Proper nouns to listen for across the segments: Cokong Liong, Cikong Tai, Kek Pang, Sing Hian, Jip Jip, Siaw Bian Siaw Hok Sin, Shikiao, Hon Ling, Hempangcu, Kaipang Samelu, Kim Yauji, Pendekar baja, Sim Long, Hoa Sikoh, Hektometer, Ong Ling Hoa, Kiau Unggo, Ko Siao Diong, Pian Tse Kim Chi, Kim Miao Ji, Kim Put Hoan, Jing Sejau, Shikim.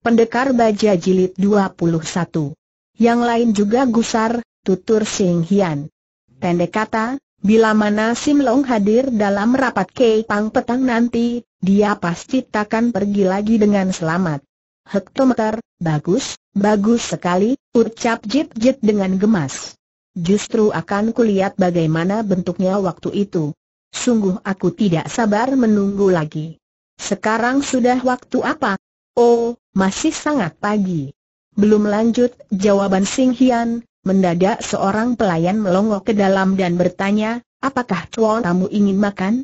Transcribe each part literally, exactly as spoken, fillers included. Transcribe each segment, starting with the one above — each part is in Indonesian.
Pendekar Baja Jilid dua puluh satu. Yang lain juga gusar, tutur Sing Hian. Pendek kata, bila mana Sim Long hadir dalam rapat Kaipang petang nanti, dia pasti takkan pergi lagi dengan selamat. Hektometer, bagus, bagus sekali, ucap Jip Jip dengan gemas. Justru akan kulihat bagaimana bentuknya waktu itu. Sungguh aku tidak sabar menunggu lagi. Sekarang sudah waktu apa? Oh, masih sangat pagi. Belum lanjut, jawaban Sing Hian. Mendadak seorang pelayan melongo ke dalam dan bertanya, apakah tuan tamu ingin makan?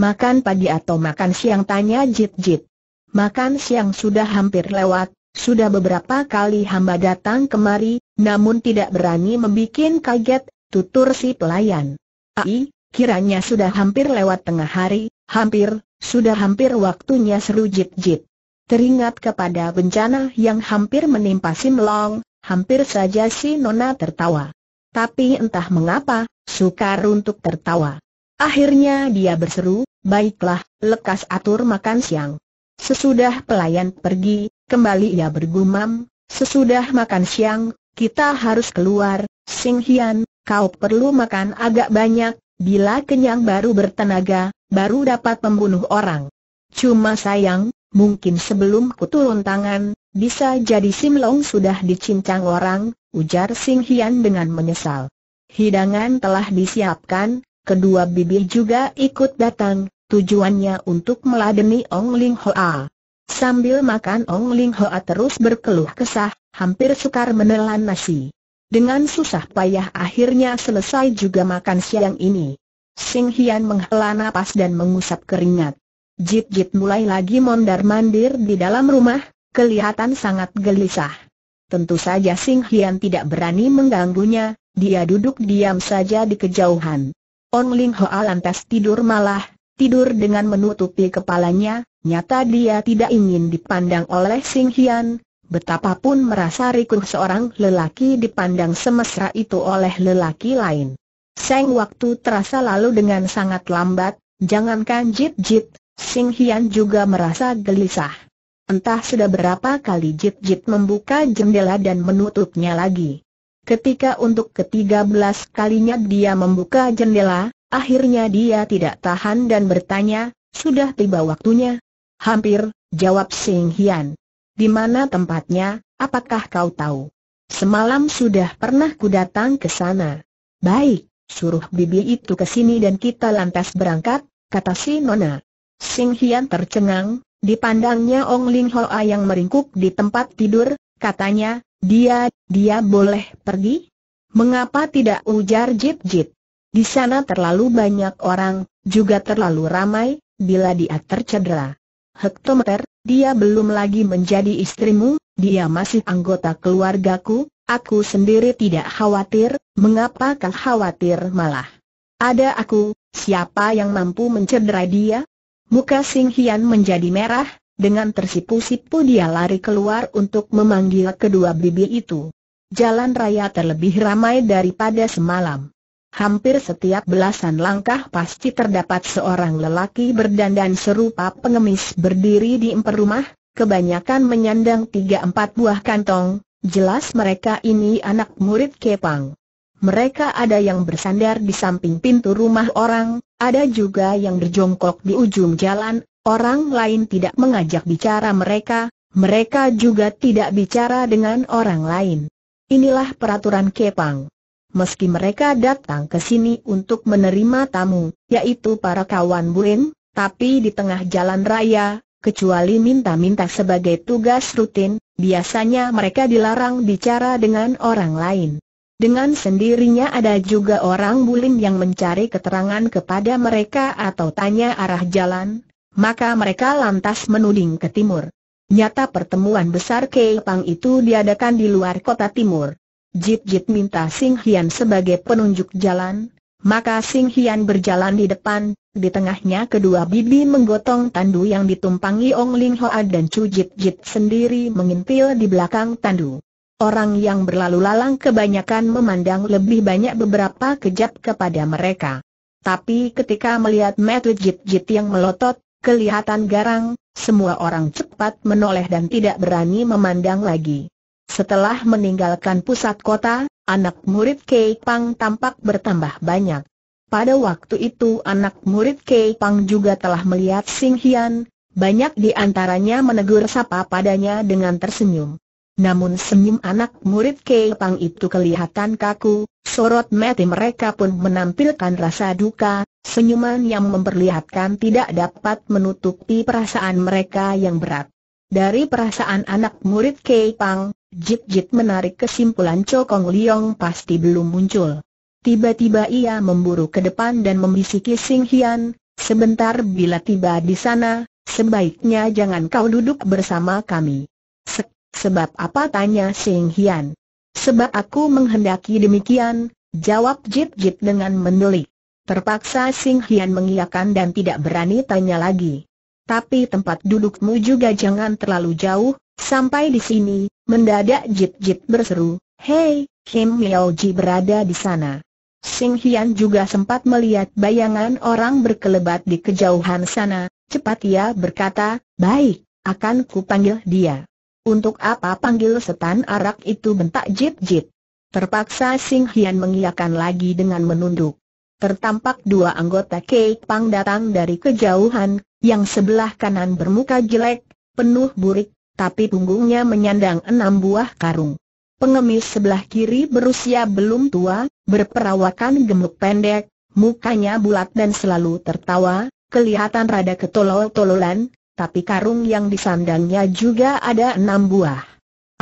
Makan pagi atau makan siang, tanya Jip Jip. Makan siang sudah hampir lewat, sudah beberapa kali hamba datang kemari, namun tidak berani membikin kaget, tutur si pelayan. Ai, kiranya sudah hampir lewat tengah hari, hampir, sudah hampir waktunya, seru Jip Jip. Teringat kepada bencana yang hampir menimpa Sim Long, hampir saja si nona tertawa. Tapi entah mengapa, sukar untuk tertawa. Akhirnya dia berseru, baiklah, lekas atur makan siang. Sesudah pelayan pergi, kembali ia bergumam, sesudah makan siang, kita harus keluar. Sing Hian, kau perlu makan agak banyak, bila kenyang baru bertenaga, baru dapat membunuh orang. Cuma sayang, mungkin sebelum ku turun tangan, bisa jadi Sim Long sudah dicincang orang, ujar Sing Hian dengan menyesal. Hidangan telah disiapkan, kedua bibi juga ikut datang, tujuannya untuk meladeni Ong Ling Hoa. Sambil makan Ong Ling Hoa terus berkeluh kesah, hampir sukar menelan nasi. Dengan susah payah akhirnya selesai juga makan siang ini. Sing Hian menghela napas dan mengusap keringat. Jip Jip mulai lagi mondar-mandir di dalam rumah, kelihatan sangat gelisah. Tentu saja Sing Hian tidak berani mengganggunya, dia duduk diam saja di kejauhan. Ong Ling Hoa lantas tidur malah, tidur dengan menutupi kepalanya, nyata dia tidak ingin dipandang oleh Sing Hian, betapapun merasa rikuh seorang lelaki dipandang semesra itu oleh lelaki lain. Seng waktu terasa lalu dengan sangat lambat, jangankan Jip Jip, Sing Hian juga merasa gelisah. Entah sudah berapa kali Jip Jip membuka jendela dan menutupnya lagi. Ketika untuk ke tiga belas kalinya dia membuka jendela, akhirnya dia tidak tahan dan bertanya, sudah tiba waktunya? Hampir, jawab Sing Hian. Di mana tempatnya, apakah kau tahu? Semalam sudah pernah ku datang ke sana. Baik, suruh bibi itu ke sini dan kita lantas berangkat, kata si nona. Sing Hian tercengang, dipandangnya Ong Ling Hoa yang meringkuk di tempat tidur, katanya, dia, dia boleh pergi? Mengapa tidak, ujar Jip Jip? Di sana terlalu banyak orang, juga terlalu ramai, bila dia tercedera. Hektometer, dia belum lagi menjadi istrimu, dia masih anggota keluargaku, aku sendiri tidak khawatir, mengapa kau khawatir malah? Ada aku, siapa yang mampu mencederai dia? Muka Sing Hian menjadi merah, dengan tersipu-sipu dia lari keluar untuk memanggil kedua bibi itu. Jalan raya terlebih ramai daripada semalam. Hampir setiap belasan langkah pasti terdapat seorang lelaki berdandan serupa pengemis berdiri di emper rumah, kebanyakan menyandang tiga empat buah kantong, jelas mereka ini anak murid Kek Pang. Mereka ada yang bersandar di samping pintu rumah orang, ada juga yang berjongkok di ujung jalan, orang lain tidak mengajak bicara mereka, mereka juga tidak bicara dengan orang lain. Inilah peraturan Kek Pang. Meski mereka datang ke sini untuk menerima tamu, yaitu para kawan buin, tapi di tengah jalan raya, kecuali minta-minta sebagai tugas rutin, biasanya mereka dilarang bicara dengan orang lain. Dengan sendirinya ada juga orang bulim yang mencari keterangan kepada mereka atau tanya arah jalan, maka mereka lantas menuding ke timur. Nyata pertemuan besar Kek Pang itu diadakan di luar kota timur. Jip Jip minta Sing Hian sebagai penunjuk jalan, maka Sing Hian berjalan di depan, di tengahnya kedua bibi menggotong tandu yang ditumpangi Ong Ling Hoa dan Cu Jip Jip sendiri mengintil di belakang tandu. Orang yang berlalu lalang kebanyakan memandang lebih banyak beberapa kejap kepada mereka. Tapi ketika melihat mata Jip Jip yang melotot, kelihatan garang, semua orang cepat menoleh dan tidak berani memandang lagi. Setelah meninggalkan pusat kota, anak murid Kek Pang tampak bertambah banyak. Pada waktu itu anak murid Kek Pang juga telah melihat Sing Hian, banyak di antaranya menegur sapa padanya dengan tersenyum. Namun senyum anak murid Kek Pang itu kelihatan kaku, sorot mata mereka pun menampilkan rasa duka, senyuman yang memperlihatkan tidak dapat menutupi perasaan mereka yang berat. Dari perasaan anak murid Kek Pang, Jip Jip menarik kesimpulan Cokong Liong pasti belum muncul. Tiba-tiba ia memburu ke depan dan membisiki Sing Hian, "Sebentar, bila tiba di sana, sebaiknya jangan kau duduk bersama kami." Sek "Sebab apa?" tanya Sing Hian. "Sebab aku menghendaki demikian," jawab Jip Jip dengan mendelik. Terpaksa Sing Hian mengiyakan dan tidak berani tanya lagi. "Tapi tempat dudukmu juga jangan terlalu jauh." Sampai di sini, mendadak Jip Jip berseru, "Hei, Kim Miao Ji berada di sana." Sing Hian juga sempat melihat bayangan orang berkelebat di kejauhan sana. Cepat ia berkata, "Baik, akan kupanggil dia." "Untuk apa panggil setan arak itu?" bentak Jip Jip. Terpaksa Sing Hian mengiyakan lagi dengan menunduk. Tertampak dua anggota Kek Pang datang dari kejauhan, yang sebelah kanan bermuka jelek, penuh burik, tapi punggungnya menyandang enam buah karung. Pengemis sebelah kiri berusia belum tua, berperawakan gemuk pendek, mukanya bulat dan selalu tertawa, kelihatan rada ketolol-tololan. Tapi karung yang disandangnya juga ada enam buah.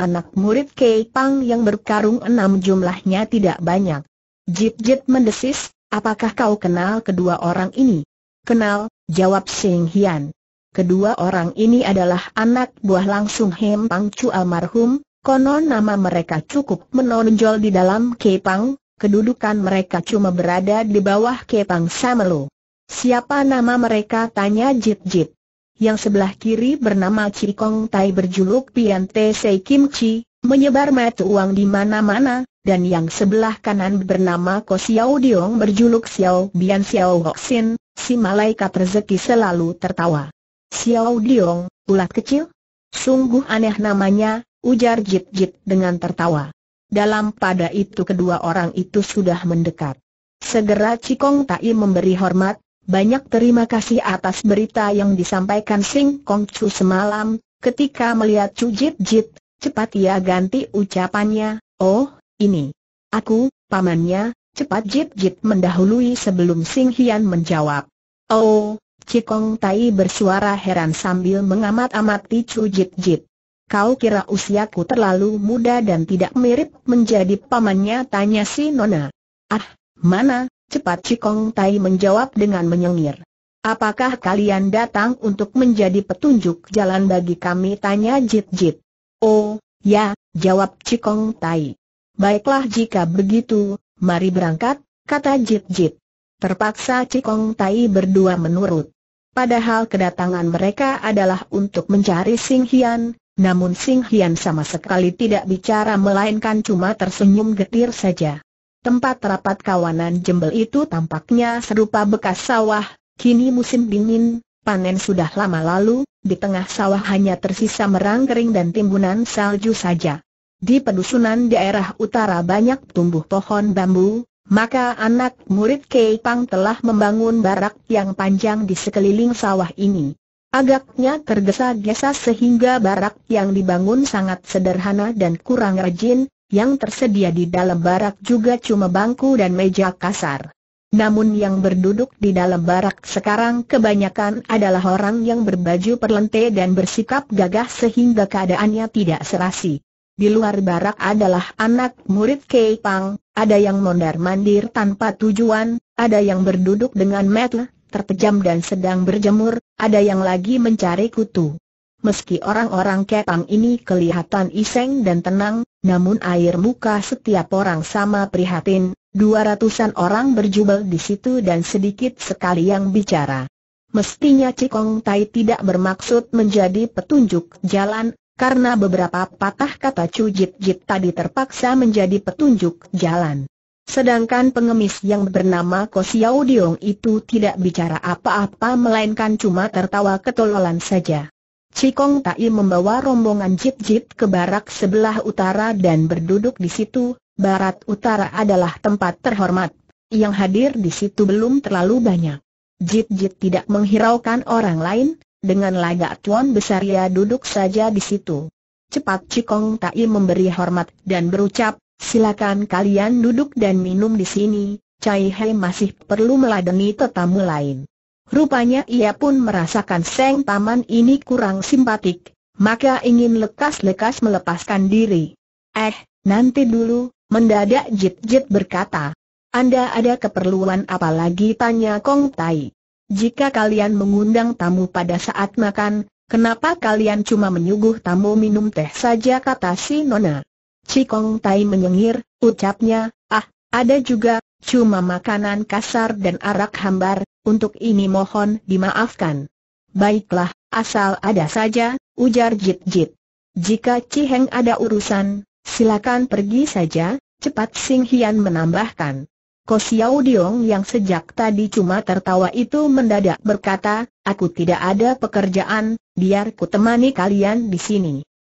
Anak murid Kek Pang yang berkarung enam jumlahnya tidak banyak. Jip Jip mendesis, "Apakah kau kenal kedua orang ini?" "Kenal," jawab Sing Hian. "Kedua orang ini adalah anak buah langsung Hempangcu almarhum. Konon nama mereka cukup menonjol di dalam Kek Pang. Kedudukan mereka cuma berada di bawah Kaipang Samelu." "Siapa nama mereka?" tanya Jip Jip. Yang sebelah kiri bernama Cikong Tai berjuluk Pian Tse Kim Chi, menyebar mata uang di mana-mana, dan yang sebelah kanan bernama Ko Siao Diong berjuluk Siaw Bian Siaw Hok Sin, si malaikat rezeki selalu tertawa. "Siaw Diong, ulat kecil? Sungguh aneh namanya," ujar Jip Jip dengan tertawa. Dalam pada itu kedua orang itu sudah mendekat. Segera Cikong Tai memberi hormat, "Banyak terima kasih atas berita yang disampaikan Sing Kong Chu semalam." Ketika melihat Chu Jip Jip, cepat ia ganti ucapannya, "Oh, ini aku, pamannya." Cepat Jip Jip mendahului sebelum Sing Hian menjawab. "Oh," Cikong Tai bersuara heran sambil mengamat-amati Chu Jip Jip. "Kau kira usiaku terlalu muda dan tidak mirip menjadi pamannya?" tanya si nona. "Ah, mana?" cepat Cikong Tai menjawab dengan menyengir. "Apakah kalian datang untuk menjadi petunjuk jalan bagi kami?" tanya Jip Jip. "Oh, ya," jawab Cikong Tai. "Baiklah jika begitu, mari berangkat," kata Jip Jip. Terpaksa Cikong Tai berdua menurut. Padahal kedatangan mereka adalah untuk mencari Sing Hian, namun Sing Hian sama sekali tidak bicara melainkan cuma tersenyum getir saja. Tempat rapat kawanan jembel itu tampaknya serupa bekas sawah, kini musim dingin, panen sudah lama lalu, di tengah sawah hanya tersisa merang kering dan timbunan salju saja. Di pedusunan daerah utara banyak tumbuh pohon bambu, maka anak murid Kek Pang telah membangun barak yang panjang di sekeliling sawah ini. Agaknya tergesa-gesa sehingga barak yang dibangun sangat sederhana dan kurang rajin. Yang tersedia di dalam barak juga cuma bangku dan meja kasar. Namun yang berduduk di dalam barak sekarang kebanyakan adalah orang yang berbaju perlente dan bersikap gagah sehingga keadaannya tidak serasi. Di luar barak adalah anak murid Kek Pang, ada yang mondar-mandir tanpa tujuan, ada yang berduduk dengan mata terpejam dan sedang berjemur, ada yang lagi mencari kutu. Meski orang-orang Kek Pang ini kelihatan iseng dan tenang, namun air muka setiap orang sama prihatin. Dua ratusan orang berjubel di situ dan sedikit sekali yang bicara. Mestinya Cikong Tai tidak bermaksud menjadi petunjuk jalan, karena beberapa patah kata Chu Jip Jip tadi terpaksa menjadi petunjuk jalan. Sedangkan pengemis yang bernama Ko Siao Diong itu tidak bicara apa-apa melainkan cuma tertawa ketololan saja. Cikong Tai membawa rombongan Jip Jip ke barak sebelah utara dan berduduk di situ. Barat utara adalah tempat terhormat. Yang hadir di situ belum terlalu banyak. Jip Jip tidak menghiraukan orang lain. Dengan lagak tuan besar ia duduk saja di situ. Cepat Cikong Tai memberi hormat dan berucap, silakan kalian duduk dan minum di sini. Cai Hei masih perlu meladeni tetamu lain. Rupanya ia pun merasakan seng taman ini kurang simpatik, maka ingin lekas-lekas melepaskan diri. Eh, nanti dulu, mendadak Jip Jip berkata. Anda ada keperluan apa lagi? Tanya Kong Tai. Jika kalian mengundang tamu pada saat makan, kenapa kalian cuma menyuguh tamu minum teh saja? Kata si Nona. Cikong Tai menyengir, ucapnya, ah, ada juga, cuma makanan kasar dan arak hambar. Untuk ini mohon dimaafkan. Baiklah, asal ada saja, ujar Jip Jip. Jika Ciheng ada urusan, silakan pergi saja, cepat Sing Hian menambahkan. Ko Siao Diong yang sejak tadi cuma tertawa itu mendadak berkata, aku tidak ada pekerjaan, biar ku temani kalian di sini.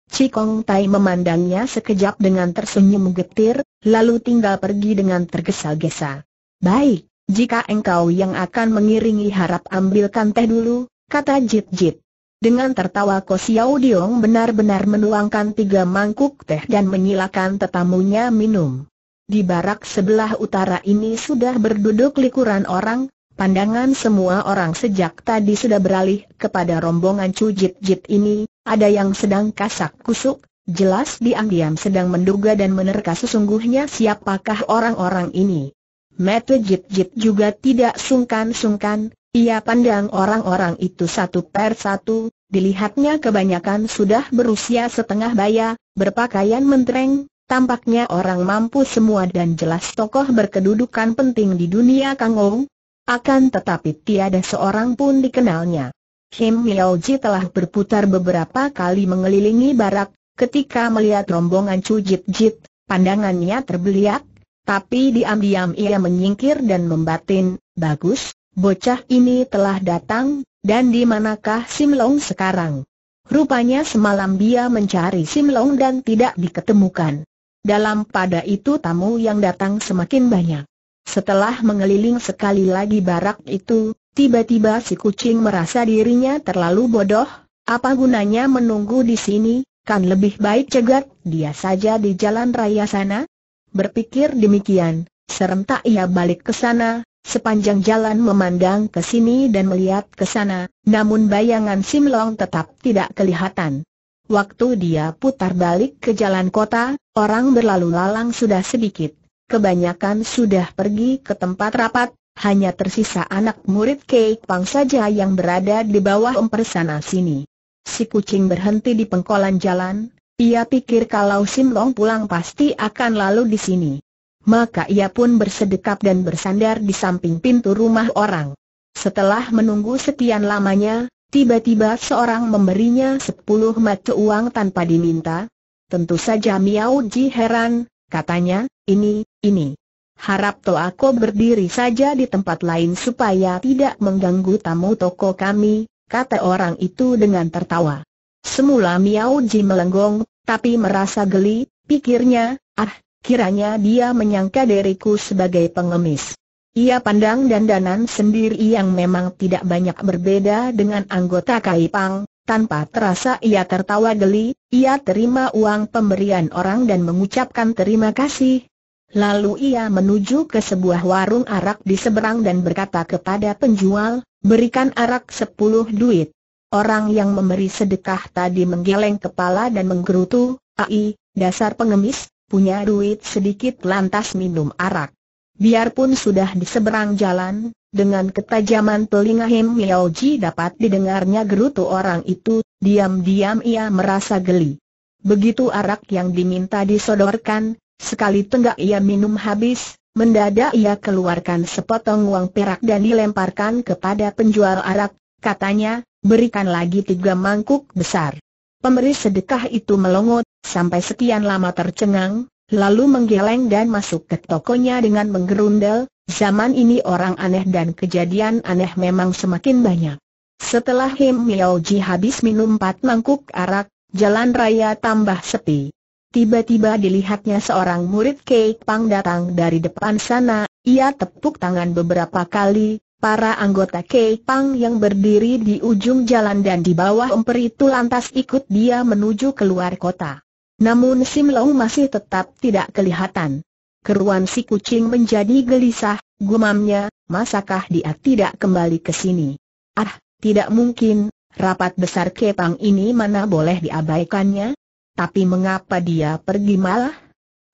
Cikong Tai memandangnya sekejap dengan tersenyum getir, lalu tinggal pergi dengan tergesa-gesa. Baik. Jika engkau yang akan mengiringi harap ambilkan teh dulu, kata Jip Jip. Dengan tertawa Ko Siao Diong benar-benar menuangkan tiga mangkuk teh dan menyilakan tetamunya minum. Di barak sebelah utara ini sudah berduduk likuran orang, pandangan semua orang sejak tadi sudah beralih kepada rombongan Cu Jip Jip ini, ada yang sedang kasak kusuk, jelas diam-diam sedang menduga dan menerka sesungguhnya siapakah orang-orang ini. Mata Jip Jip juga tidak sungkan-sungkan, ia pandang orang-orang itu satu per satu, dilihatnya kebanyakan sudah berusia setengah baya, berpakaian mentereng, tampaknya orang mampu semua dan jelas tokoh berkedudukan penting di dunia Kangou. Akan tetapi tiada seorang pun dikenalnya. Kim Yauji telah berputar beberapa kali mengelilingi barak, ketika melihat rombongan Cu Jip Jip, pandangannya terbeliak. Tapi diam-diam ia menyingkir dan membatin, bagus, bocah ini telah datang, dan di manakah Sim Long sekarang? Rupanya semalam dia mencari Sim Long dan tidak diketemukan. Dalam pada itu tamu yang datang semakin banyak. Setelah mengeliling sekali lagi barak itu, tiba-tiba si kucing merasa dirinya terlalu bodoh, apa gunanya menunggu di sini, kan lebih baik cegat dia saja di jalan raya sana. Berpikir demikian, serentak ia balik ke sana, sepanjang jalan memandang ke sini dan melihat ke sana, namun bayangan Sim Long tetap tidak kelihatan. Waktu dia putar balik ke jalan kota, orang berlalu lalang sudah sedikit, kebanyakan sudah pergi ke tempat rapat, hanya tersisa anak murid Kek Pang saja yang berada di bawah emper sana sini. Si kucing berhenti di pengkolan jalan. Ia pikir kalau Sim Long pulang pasti akan lalu di sini. Maka ia pun bersedekap dan bersandar di samping pintu rumah orang. Setelah menunggu sekian lamanya, tiba-tiba seorang memberinya sepuluh mata uang tanpa diminta. Tentu saja Miao Ji heran, katanya, ini, ini. Harap toh aku berdiri saja di tempat lain supaya tidak mengganggu tamu toko kami, kata orang itu dengan tertawa. Semula Miao Ji melenggong, tapi merasa geli, pikirnya, ah, kiranya dia menyangka diriku sebagai pengemis. Ia pandang dandanan sendiri yang memang tidak banyak berbeda dengan anggota Kaipang, tanpa terasa ia tertawa geli, ia terima uang pemberian orang dan mengucapkan terima kasih. Lalu ia menuju ke sebuah warung arak di seberang dan berkata kepada penjual, berikan arak sepuluh duit. Orang yang memberi sedekah tadi menggeleng kepala dan menggerutu, ai, dasar pengemis, punya duit sedikit lantas minum arak. Biarpun sudah di seberang jalan, dengan ketajaman telinga Kim Miao Ji dapat didengarnya gerutu orang itu, diam-diam ia merasa geli. Begitu arak yang diminta disodorkan, sekali tenggak ia minum habis, mendadak ia keluarkan sepotong uang perak dan dilemparkan kepada penjual arak, katanya, berikan lagi tiga mangkuk besar. Pemberi sedekah itu melongot, sampai sekian lama tercengang, lalu menggeleng dan masuk ke tokonya dengan menggerundel. Zaman ini orang aneh dan kejadian aneh memang semakin banyak. Setelah Kim Miao Ji habis minum empat mangkuk arak, jalan raya tambah sepi. Tiba-tiba dilihatnya seorang murid Kek Pang datang dari depan sana. Ia tepuk tangan beberapa kali. Para anggota Kek Pang yang berdiri di ujung jalan dan di bawah emperi itu lantas ikut dia menuju keluar kota. Namun Sim Long masih tetap tidak kelihatan. Keruan si kucing menjadi gelisah, gumamnya, masakah dia tidak kembali ke sini? Ah, tidak mungkin, rapat besar Kek Pang ini mana boleh diabaikannya? Tapi mengapa dia pergi malah?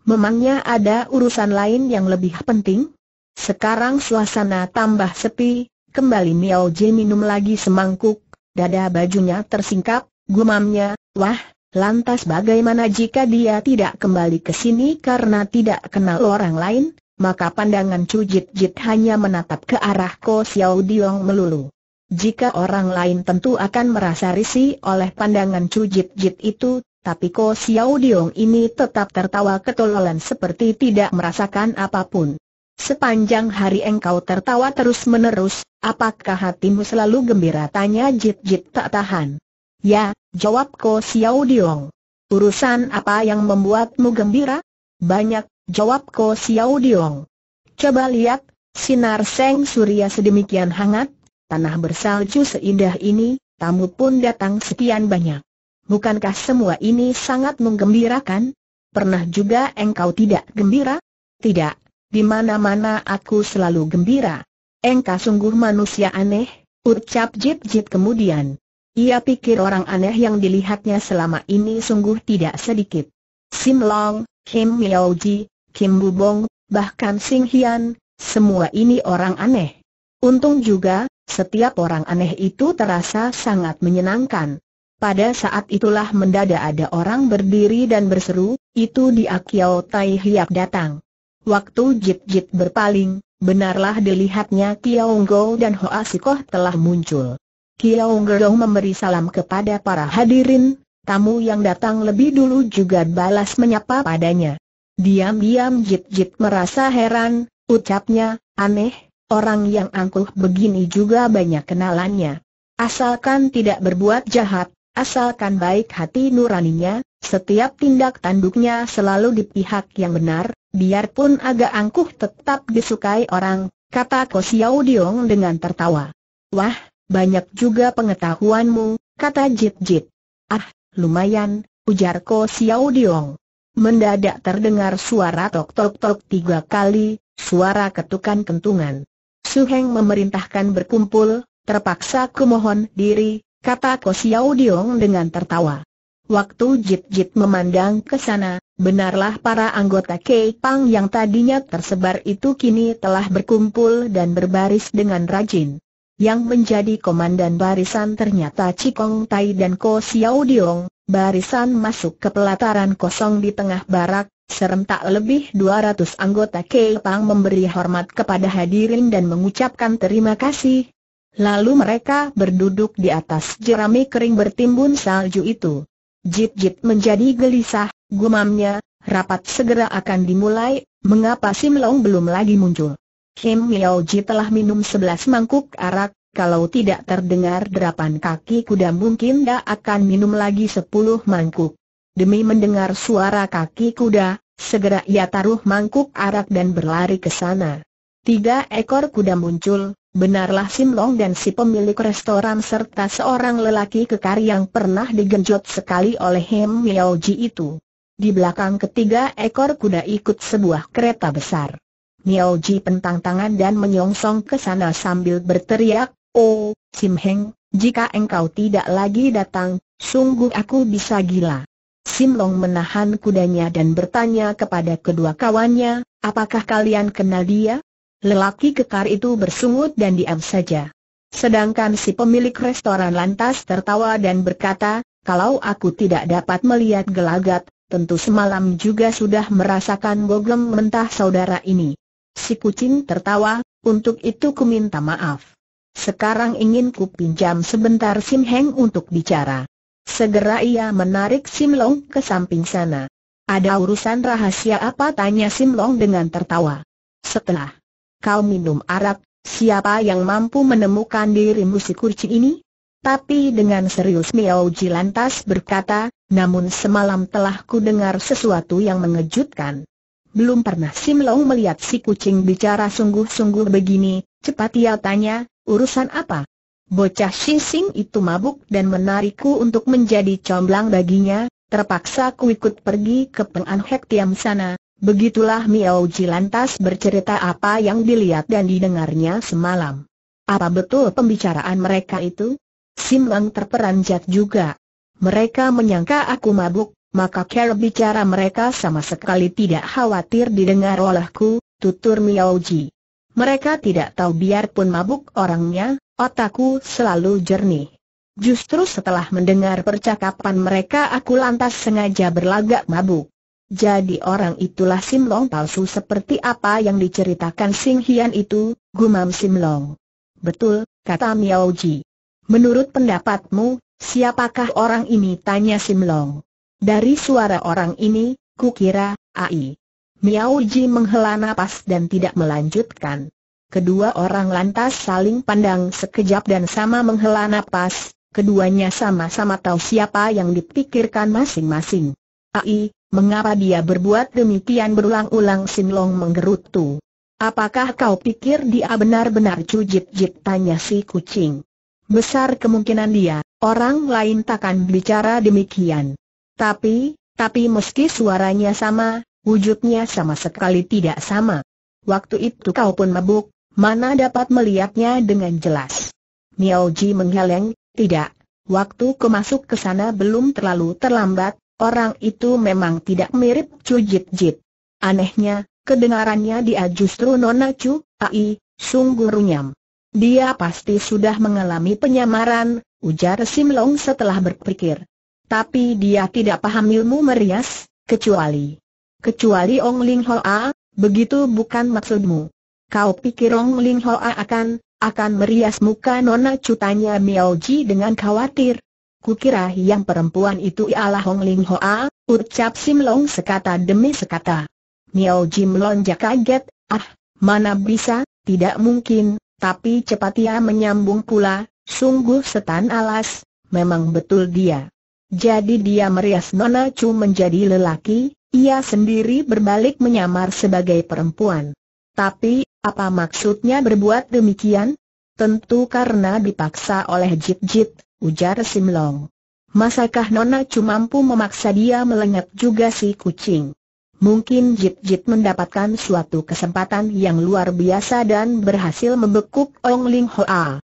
Memangnya ada urusan lain yang lebih penting? Sekarang suasana tambah sepi, kembali Miao Ji minum lagi semangkuk, dada bajunya tersingkap, gumamnya, wah. Lantas bagaimana jika dia tidak kembali ke sini karena tidak kenal orang lain? Maka pandangan Cu Jip Jip hanya menatap ke arah Ko Siao Diong melulu. Jika orang lain tentu akan merasa risih oleh pandangan Cu Jip Jip itu, tapi Ko Siao Diong ini tetap tertawa ketololan seperti tidak merasakan apapun. Sepanjang hari engkau tertawa terus-menerus, apakah hatimu selalu gembira? Tanya Jip Jip tak tahan. Ya, jawab Ko Siao Diong. Urusan apa yang membuatmu gembira? Banyak, jawab Ko Siao Diong. Coba lihat, sinar seng surya sedemikian hangat, tanah bersalju seindah ini, tamu pun datang sekian banyak. Bukankah semua ini sangat menggembirakan? Pernah juga engkau tidak gembira? Tidak, di mana-mana aku selalu gembira. Engkau sungguh manusia aneh, ucap Jip Jip kemudian. Ia pikir orang aneh yang dilihatnya selama ini sungguh tidak sedikit. Sim Long, Kim Miao Ji, Kim Bubong, bahkan Sing Hian, semua ini orang aneh. Untung juga, setiap orang aneh itu terasa sangat menyenangkan. Pada saat itulah mendadak ada orang berdiri dan berseru, itu dia Kiau Tai Hiap datang. Waktu Jip Jip berpaling, benarlah dilihatnya Kiau Unggo dan Hoa Sikoh telah muncul. Kiau Unggo memberi salam kepada para hadirin, tamu yang datang lebih dulu juga balas menyapa padanya. Diam-diam Jip Jip merasa heran, ucapnya, aneh, orang yang angkuh begini juga banyak kenalannya. Asalkan tidak berbuat jahat, asalkan baik hati nuraninya, setiap tindak tanduknya selalu di pihak yang benar, biarpun agak angkuh tetap disukai orang, kata Ko Siao Diong dengan tertawa. Wah! Banyak juga pengetahuanmu, kata Jip Jip. Ah, lumayan, ujar Ko Siao Diong. Mendadak terdengar suara tok-tok-tok tiga kali, suara ketukan kentungan. Suheng memerintahkan berkumpul, terpaksa kumohon diri, kata Ko Siao Diong dengan tertawa. Waktu Jip Jip memandang ke sana, benarlah para anggota Kek Pang yang tadinya tersebar itu kini telah berkumpul dan berbaris dengan rajin. Yang menjadi komandan barisan ternyata Cikong Tai dan Ko Siao Diong. Barisan masuk ke pelataran kosong di tengah barak, serentak lebih dua ratus anggota Kek Pang memberi hormat kepada hadirin dan mengucapkan terima kasih. Lalu mereka berduduk di atas jerami kering bertimbun salju itu. Jip Jip menjadi gelisah, gumamnya, rapat segera akan dimulai, mengapa Sim Long belum lagi muncul? Kim Miao Ji telah minum sebelas mangkuk arak, kalau tidak terdengar derapan kaki kuda mungkin dia akan minum lagi sepuluh mangkuk. Demi mendengar suara kaki kuda, segera ia taruh mangkuk arak dan berlari ke sana. Tiga ekor kuda muncul, benarlah Sim Long dan si pemilik restoran serta seorang lelaki kekar yang pernah digenjot sekali oleh Kim Miao Ji itu. Di belakang ketiga ekor kuda ikut sebuah kereta besar. Miao Ji pentang tangan dan menyongsong ke sana sambil berteriak, "Oh, Sim Heng, jika engkau tidak lagi datang, sungguh aku bisa gila." Sim Long menahan kudanya dan bertanya kepada kedua kawannya, "Apakah kalian kenal dia?" Lelaki kekar itu bersungut dan diam saja. Sedangkan si pemilik restoran lantas tertawa dan berkata, "Kalau aku tidak dapat melihat gelagat, tentu semalam juga sudah merasakan bogem mentah saudara ini." Si kucing tertawa, "Untuk itu ku minta maaf. Sekarang ingin ku pinjam sebentar Sim Heng untuk bicara." Segera ia menarik Sim Long ke samping sana. Ada urusan rahasia apa? Tanya Sim Long dengan tertawa. Setelah kau minum arak, siapa yang mampu menemukan dirimu si kurci ini? Tapi dengan serius Miaoji lantas berkata, namun semalam telah kudengar sesuatu yang mengejutkan. Belum pernah Sim Long melihat si kucing bicara sungguh-sungguh begini. Cepat ia tanya, urusan apa? Bocah sing-sing itu mabuk dan menarikku untuk menjadi comblang baginya. Terpaksa ku ikut pergi ke Peng'an Hek Tiam sana. Begitulah Miaoji lantas bercerita apa yang dilihat dan didengarnya semalam. Apa betul pembicaraan mereka itu? Sim Long terperanjat juga. Mereka menyangka aku mabuk, maka cara bicara mereka sama sekali tidak khawatir didengar olehku, tutur Miaoji. Mereka tidak tahu biarpun mabuk orangnya, otakku selalu jernih. Justru setelah mendengar percakapan mereka aku lantas sengaja berlagak mabuk. Jadi orang itulah Sim Long palsu seperti apa yang diceritakan Sing Hian itu, gumam Sim Long. Betul, kata Miaoji. Menurut pendapatmu, siapakah orang ini? Tanya Sim Long. Dari suara orang ini, kukira ai. Miaoji menghela napas dan tidak melanjutkan. Kedua orang lantas saling pandang sekejap dan sama menghela napas. Keduanya sama-sama tahu siapa yang dipikirkan masing-masing. Ai, mengapa dia berbuat demikian? Berulang-ulang Sim Long menggerutu. Apakah kau pikir dia benar-benar cujip-jip? Tanya si kucing. Besar kemungkinan dia, orang lain takkan bicara demikian. Tapi, tapi meski suaranya sama, wujudnya sama sekali tidak sama. Waktu itu kau pun mabuk, mana dapat melihatnya dengan jelas. Miaoji menggeleng. Tidak, waktu ku masuk ke sana belum terlalu terlambat, orang itu memang tidak mirip Cu Jip Jip. Anehnya, kedengarannya dia justru nona Cu, ai, sungguh runyam. Dia pasti sudah mengalami penyamaran, ujar Sim Long setelah berpikir. Tapi dia tidak paham ilmu merias, kecuali Kecuali Ong Ling Hoa, begitu bukan maksudmu? Kau pikir Ong Ling Hoa akan Akan merias muka nona Cu? Tanya Miaoji dengan khawatir. Kukira yang perempuan itu ialah Hon Ling Hoa, ucap Sim Long sekata demi sekata. Miaoji melonjak kaget. Ah, mana bisa, tidak mungkin. Tapi cepat ia menyambung pula, sungguh setan alas, memang betul dia. Jadi dia merias nona Cu menjadi lelaki, ia sendiri berbalik menyamar sebagai perempuan. Tapi apa maksudnya berbuat demikian? Tentu karena dipaksa oleh Jip Jip, ujar Sim Long. Masakah nona Cu mampu memaksa dia? Melengak juga si kucing. Mungkin Jip Jip mendapatkan suatu kesempatan yang luar biasa dan berhasil membekuk Ong Ling Hoa.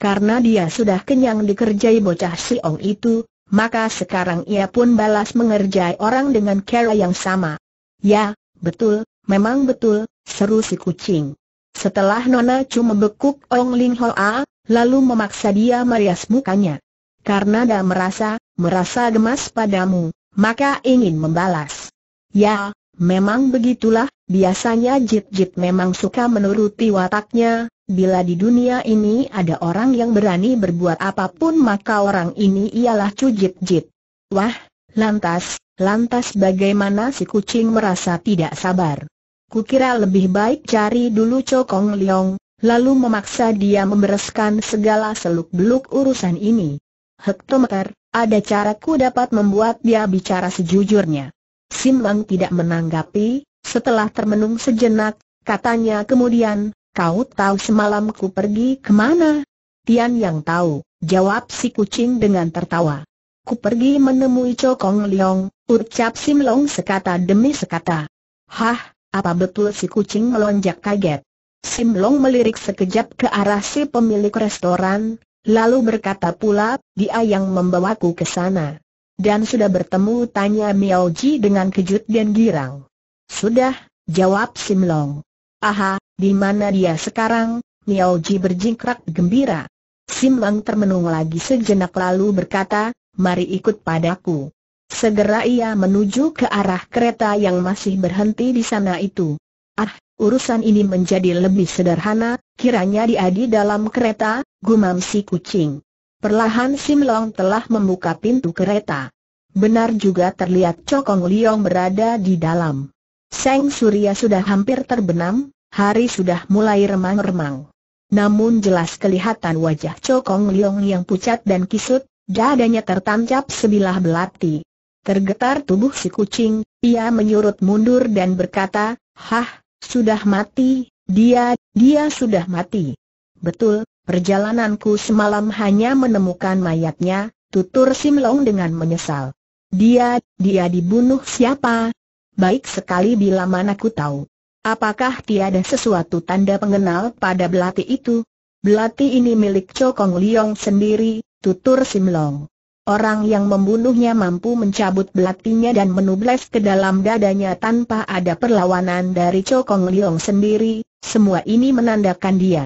Karena dia sudah kenyang dikerjai bocah si Ong itu, maka sekarang ia pun balas mengerjai orang dengan cara yang sama. Ya, betul, memang betul, seru si kucing. Setelah nona Cu membekuk Ong Ling Hoa, lalu memaksa dia merias mukanya. Karena dia merasa, merasa gemas padamu, maka ingin membalas. Ya, memang begitulah, biasanya Jip Jip memang suka menuruti wataknya. Bila di dunia ini ada orang yang berani berbuat apapun, maka orang ini ialah Cu Jip Jip. Wah, lantas, lantas bagaimana? Si kucing merasa tidak sabar. Kukira lebih baik cari dulu Cokong Liong, lalu memaksa dia membereskan segala seluk-beluk urusan ini. Hektometer, ada caraku dapat membuat dia bicara sejujurnya. Sim Long tidak menanggapi. Setelah termenung sejenak, katanya kemudian, kau tahu semalam ku pergi kemana? Tian yang tahu, jawab si kucing dengan tertawa. Ku pergi menemui Cokong Liong, ucap Sim Long sekata demi sekata. Hah? Apa betul? Si kucing melonjak kaget. Sim Long melirik sekejap ke arah si pemilik restoran, lalu berkata pula, dia yang membawaku ke sana. Dan sudah bertemu? Tanya Miaoji dengan kejut dan girang. Sudah, jawab Sim Long. Aha, di mana dia sekarang? Miaoji berjingkrak gembira. Sim Long termenung lagi sejenak lalu berkata, mari ikut padaku. Segera ia menuju ke arah kereta yang masih berhenti di sana itu. Ah, urusan ini menjadi lebih sederhana, kiranya dia di dalam kereta, gumam si kucing. Perlahan Sim Long telah membuka pintu kereta. benar juga terlihat Cokong Liong berada di dalam. Sang surya sudah hampir terbenam, hari sudah mulai remang-remang. Namun jelas kelihatan wajah Cokong Liong yang pucat dan kisut, dadanya tertancap sebilah belati. Tergetar tubuh si kucing, ia menyurut mundur dan berkata, "Hah, sudah mati, dia, dia sudah mati." "Betul, perjalananku semalam hanya menemukan mayatnya," tutur Sim Long dengan menyesal. "Dia, dia dibunuh siapa? Baik sekali bila mana ku tahu. Apakah tiada sesuatu tanda pengenal pada belati itu?" "Belati ini milik Cokong Liong sendiri," tutur Sim Long. "Orang yang membunuhnya mampu mencabut belatinya dan menubles ke dalam dadanya tanpa ada perlawanan dari Cokong Liong sendiri. Semua ini menandakan dia.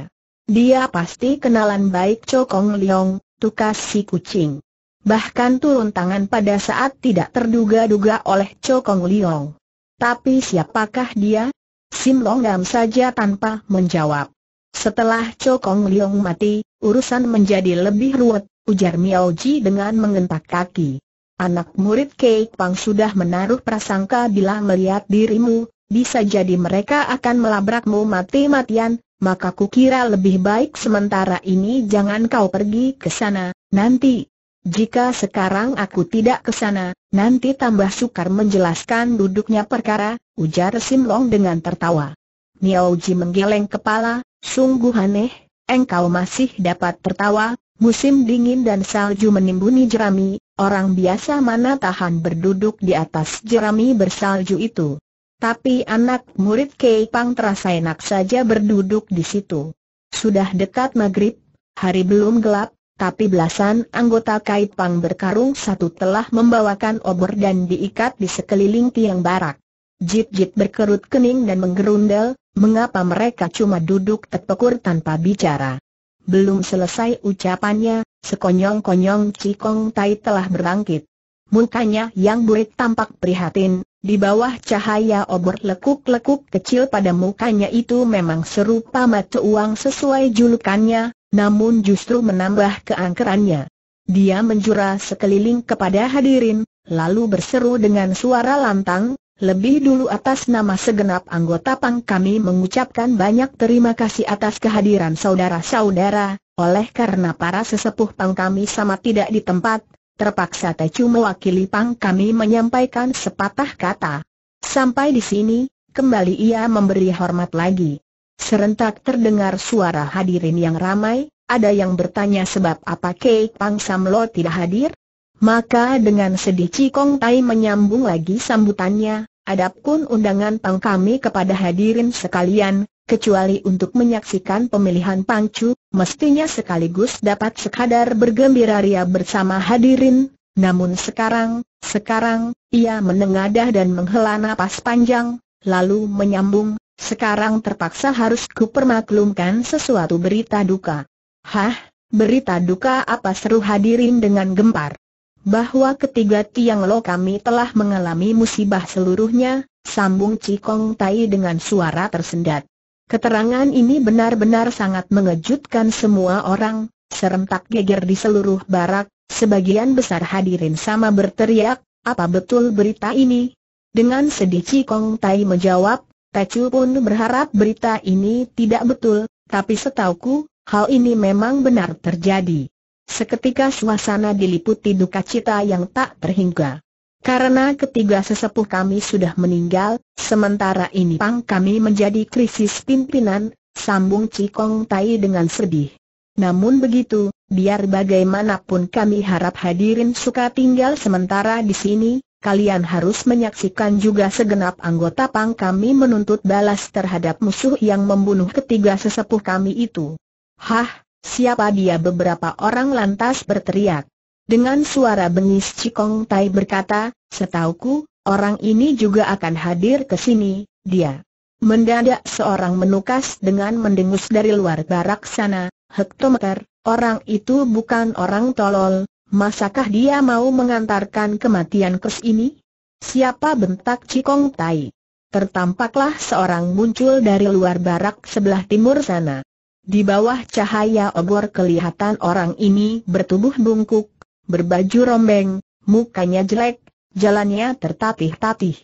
Dia pasti kenalan baik Cokong Liong," tukas si kucing. Bahkan turun tangan pada saat tidak terduga-duga oleh Cokong Liong. "Tapi siapakah dia?" Sim Long diam saja tanpa menjawab. "Setelah Cokong Liong mati, urusan menjadi lebih ruwet," ujar Miao Ji dengan menghentak kaki. "Anak murid Kek Pang sudah menaruh prasangka bila melihat dirimu, bisa jadi mereka akan melabrakmu mati-matian. Maka kukira lebih baik sementara ini jangan kau pergi ke sana. Nanti, jika sekarang aku tidak ke sana, nanti tambah sukar menjelaskan duduknya perkara," ujar Sim Long dengan tertawa. Miao Ji menggeleng kepala, "Sungguh aneh, engkau masih dapat tertawa. Musim dingin dan salju menimbuni jerami, orang biasa mana tahan berduduk di atas jerami bersalju itu. Tapi anak murid Kaipang terasa enak saja berduduk di situ." Sudah dekat maghrib, hari belum gelap. Tapi belasan anggota Kaipang berkarung satu telah membawakan obor dan diikat di sekeliling tiang barak. Jip Jip berkerut kening dan menggerundel, mengapa mereka cuma duduk terpekur tanpa bicara. Belum selesai ucapannya, sekonyong-konyong Cikong Tai telah berangkit. Mukanya yang burik tampak prihatin, di bawah cahaya obor lekuk-lekuk kecil pada mukanya itu memang serupa mata uang sesuai julukannya. Namun justru menambah keangkerannya. Dia menjura sekeliling kepada hadirin, lalu berseru dengan suara lantang, "Lebih dulu atas nama segenap anggota Pang kami mengucapkan banyak terima kasih atas kehadiran saudara-saudara. Oleh karena para sesepuh Pang kami sama tidak di tempat, terpaksa Tecu mewakili Pang kami menyampaikan sepatah kata." Sampai di sini, kembali ia memberi hormat lagi. Serentak terdengar suara hadirin yang ramai, ada yang bertanya sebab apa Kaipang Samelo tidak hadir? Maka dengan sedih Cikong Tai menyambung lagi sambutannya, "Adapun undangan Pang kami kepada hadirin sekalian, kecuali untuk menyaksikan pemilihan Pangcu, mestinya sekaligus dapat sekadar bergembira ria bersama hadirin. Namun sekarang, sekarang," ia menengadah dan menghela napas panjang, lalu menyambung, "Sekarang terpaksa harus kupermaklumkan sesuatu berita duka." "Hah, berita duka apa?" seru hadirin dengan gempar. "Bahwa ketiga tiang lo kami telah mengalami musibah seluruhnya," sambung Cikong Tai dengan suara tersendat. Keterangan ini benar-benar sangat mengejutkan semua orang, serentak geger di seluruh barak. Sebagian besar hadirin sama berteriak, "Apa betul berita ini?" Dengan sedih Cikong Tai menjawab, "Tecu pun berharap berita ini tidak betul, tapi setauku, hal ini memang benar terjadi." Seketika suasana diliputi duka cita yang tak terhingga. "Karena ketiga sesepuh kami sudah meninggal, sementara ini Pang kami menjadi krisis pimpinan," sambung Cikong Tai dengan sedih. "Namun begitu, biar bagaimanapun kami harap hadirin suka tinggal sementara di sini. Kalian harus menyaksikan juga segenap anggota Pang kami menuntut balas terhadap musuh yang membunuh ketiga sesepuh kami itu." "Hah, siapa dia?" beberapa orang lantas berteriak. Dengan suara bengis Cikong Tai berkata, "Setauku, orang ini juga akan hadir ke sini, dia." Mendadak seorang menukas dengan mendengus dari luar barak sana, "Hektometer, orang itu bukan orang tolol. Masakah dia mau mengantarkan kematian kes ini?" "Siapa?" bentak Cikong Tai. Tertampaklah seorang muncul dari luar barak sebelah timur sana. Di bawah cahaya obor kelihatan orang ini bertubuh bungkuk, berbaju rombeng, mukanya jelek, jalannya tertatih-tatih.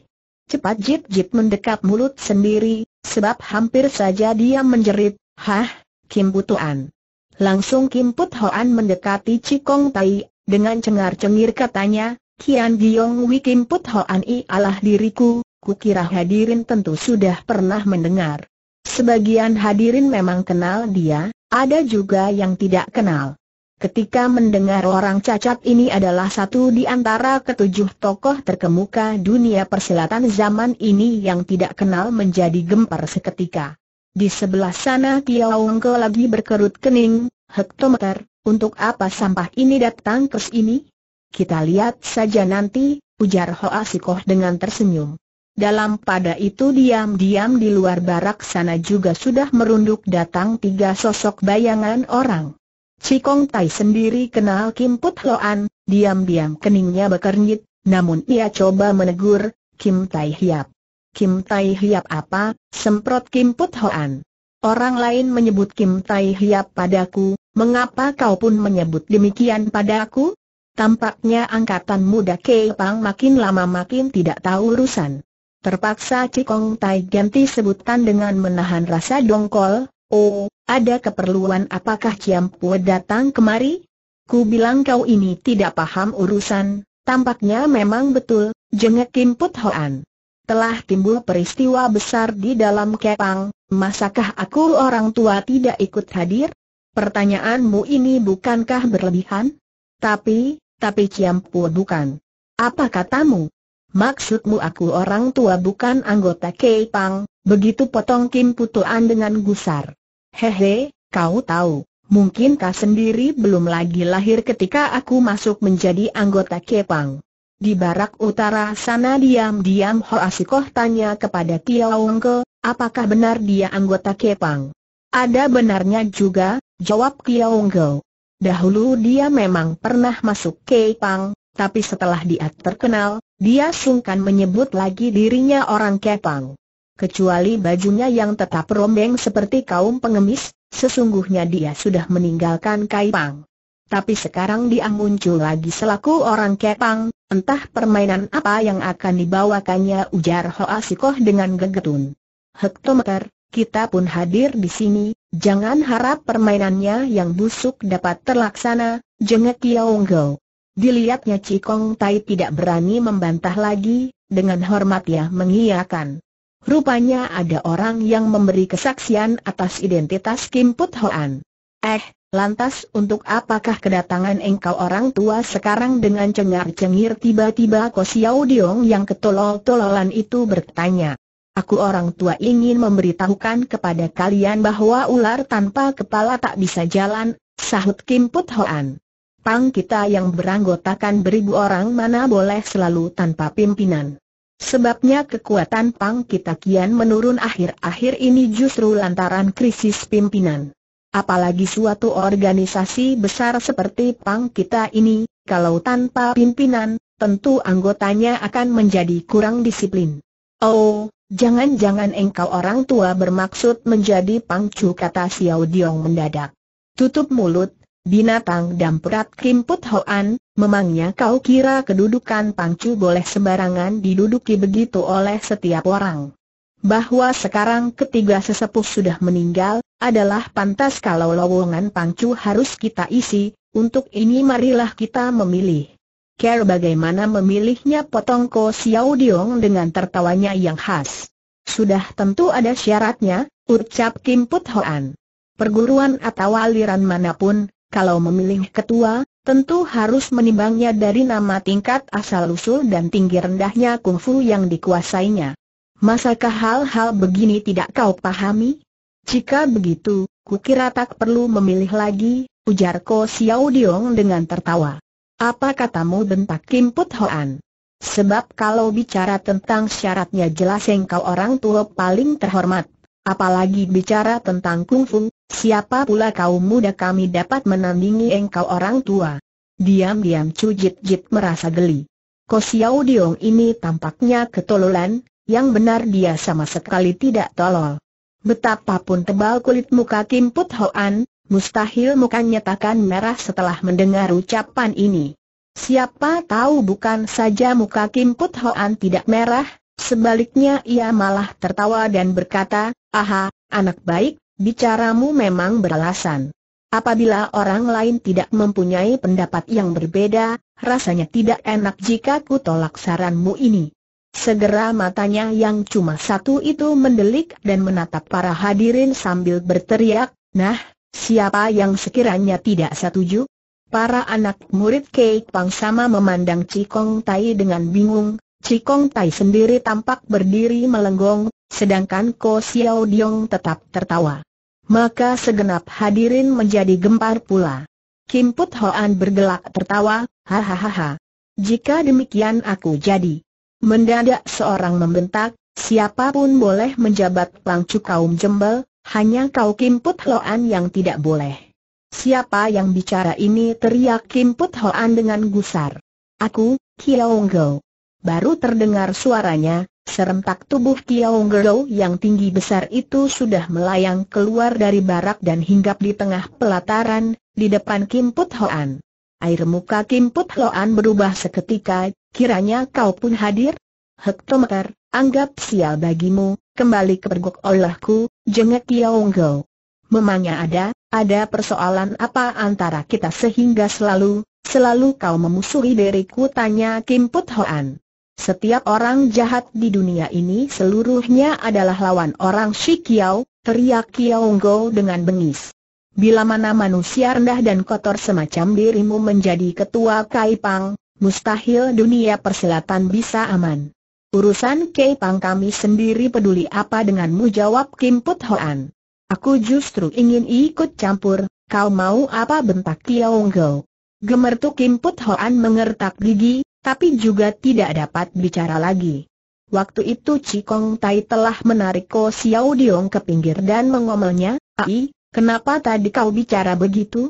Cepat Jip Jip mendekap mulut sendiri, sebab hampir saja dia menjerit, "Hah, Kim Put Hoan." Langsung Kim Put Hoan mendekati Cikong Tai, dengan cengar-cengir katanya, "Kian Giong Wi Kim Put Hoan ialah diriku, kukira hadirin tentu sudah pernah mendengar." Sebagian hadirin memang kenal dia, ada juga yang tidak kenal. Ketika mendengar orang cacat ini adalah satu di antara ketujuh tokoh terkemuka dunia persilatan zaman ini yang tidak kenal menjadi gempar seketika. Di sebelah sana Kiau Unggo lagi berkerut kening, "Hektometer, untuk apa sampah ini datang ke sini? Kita lihat saja nanti," ujar Hoa Sikoh dengan tersenyum. Dalam pada itu diam-diam di luar barak sana juga sudah merunduk datang tiga sosok bayangan orang. Cikong Tai sendiri kenal Kim Put Hoan, diam-diam keningnya bekernyit, namun ia coba menegur, "Kim Tai Hiap." "Kim Tai Hiap apa?" semprot Kim Put Hoan. "Orang lain menyebut Kim Tai Hiap padaku, mengapa kau pun menyebut demikian padaku? Tampaknya angkatan muda Kaipang makin lama makin tidak tahu urusan." Terpaksa Cikong Tai ganti sebutan dengan menahan rasa dongkol, "Oh, ada keperluan apakah Ciam Pue datang kemari? Ku bilang kau ini tidak paham urusan." Tampaknya memang betul, jengek Kim Put Hoan. Telah timbul peristiwa besar di dalam Kepang, masakah aku orang tua tidak ikut hadir? Pertanyaanmu ini bukankah berlebihan? Tapi, tapi Ciam Pue bukan. Apa katamu? Maksudmu aku orang tua bukan anggota Kaipang, begitu potong Kim Put Hoan dengan gusar. "Hehe, kau tahu, mungkinkah sendiri belum lagi lahir ketika aku masuk menjadi anggota Kaipang." Di barak utara sana diam-diam Hoa Sikoh tanya kepada Kiau Unggo, "Apakah benar dia anggota Kaipang?" "Ada benarnya juga," jawab Kiau Unggo. "Dahulu dia memang pernah masuk Kaipang, tapi setelah dia terkenal, dia sungkan menyebut lagi dirinya orang Kepang. Kecuali bajunya yang tetap rombeng seperti kaum pengemis, sesungguhnya dia sudah meninggalkan Kaipang. Tapi sekarang dia muncul lagi selaku orang Kepang, entah permainan apa yang akan dibawakannya," ujar Hoa Sikoh dengan gegetun. "Hektometer, kita pun hadir di sini, jangan harap permainannya yang busuk dapat terlaksana," jengek Kiau Unggo. Dilihatnya Cikong Tai tidak berani membantah lagi, dengan hormat ia mengiyakan. Rupanya ada orang yang memberi kesaksian atas identitas Kim Put Hoan. "Eh, lantas untuk apakah kedatangan engkau orang tua sekarang?" dengan cengar-cengir tiba-tiba Ko Siao Diong yang ketolol-tololan itu bertanya. "Aku orang tua ingin memberitahukan kepada kalian bahwa ular tanpa kepala tak bisa jalan," sahut Kim Put Hoan. "Pang kita yang beranggotakan beribu orang mana boleh selalu tanpa pimpinan. Sebabnya kekuatan Pang kita kian menurun akhir-akhir ini justru lantaran krisis pimpinan. Apalagi suatu organisasi besar seperti Pang kita ini, kalau tanpa pimpinan, tentu anggotanya akan menjadi kurang disiplin." "Oh, jangan-jangan engkau orang tua bermaksud menjadi Pangcu," kata Siao Diong mendadak. "Tutup mulut, binatang damprat Kim Put Hoan, memangnya kau kira kedudukan Pangcu boleh sembarangan diduduki begitu oleh setiap orang? Bahwa sekarang ketiga sesepuh sudah meninggal, adalah pantas kalau lowongan Pangcu harus kita isi, untuk ini marilah kita memilih." "Care bagaimana memilihnya?" potong Ko Siao Diong dengan tertawanya yang khas. "Sudah tentu ada syaratnya," ucap Kim Put Hoan. "Perguruan atau aliran manapun, kalau memilih ketua, tentu harus menimbangnya dari nama tingkat asal-usul dan tinggi rendahnya kungfu yang dikuasainya. Masakah hal-hal begini tidak kau pahami?" "Jika begitu, kukira tak perlu memilih lagi," ujar Ko Siao Diong dengan tertawa. "Apa katamu?" bentak Kim Put Hoan. "Sebab kalau bicara tentang syaratnya jelas engkau orang tua paling terhormat. Apalagi bicara tentang kungfu, siapa pula kaum muda kami dapat menandingi engkau orang tua." Diam-diam Cu Jip Jip merasa geli. Ko Siao Diong ini tampaknya ketololan, yang benar dia sama sekali tidak tolol. Betapapun tebal kulit muka Kim Put Hoan, mustahil mukanya takkan merah setelah mendengar ucapan ini. Siapa tahu bukan saja muka Kim Put Hoan tidak merah, sebaliknya ia malah tertawa dan berkata, "Aha, anak baik, bicaramu memang beralasan. Apabila orang lain tidak mempunyai pendapat yang berbeda, rasanya tidak enak jika ku tolak saranmu ini." Segera matanya yang cuma satu itu mendelik dan menatap para hadirin sambil berteriak, "Nah, siapa yang sekiranya tidak setuju?" Para anak murid Kek Pang sama memandang Cikong Tai dengan bingung. Cikong Tai sendiri tampak berdiri melenggong, sedangkan Ko Siao Diong tetap tertawa. Maka segenap hadirin menjadi gempar pula. Kim Put Hoan bergelak tertawa, "Hahaha. Jika demikian aku jadi." Mendadak seorang membentak, "Siapapun boleh menjabat pangcu kaum jembel, hanya kau Kim Put Hoan yang tidak boleh." "Siapa yang bicara ini?" teriak Kim Put Hoan dengan gusar. "Aku, Kiau Unggo." Baru terdengar suaranya, serentak tubuh Kiau Unggo yang tinggi besar itu sudah melayang keluar dari barak dan hinggap di tengah pelataran, di depan Kim Put Hoan. Air muka Kim Put Hoan berubah seketika, "Kiranya kau pun hadir? Hektometer, anggap sial bagimu, kembali kepergok olehku," jengek Kiau Unggo. "Memangnya ada, ada persoalan apa antara kita sehingga selalu, selalu kau memusuhi diriku?" tanya Kim Put Hoan. "Setiap orang jahat di dunia ini seluruhnya adalah lawan orang Shikiao," teriak Kiau Unggo dengan bengis. "Bila mana manusia rendah dan kotor semacam dirimu menjadi ketua Kaipang, mustahil dunia persilatan bisa aman. Urusan Kaipang kami sendiri, peduli apa denganmu?" jawab Kim Put Hoan. "Aku justru ingin ikut campur, kau mau apa?" bentak Kiau Unggo. Gemertu Kim Put Hoan mengertak gigi, tapi juga tidak dapat bicara lagi. Waktu itu Cikong Tai telah menarik Ko Siao Diong ke pinggir dan mengomelnya, "Ai, kenapa tadi kau bicara begitu?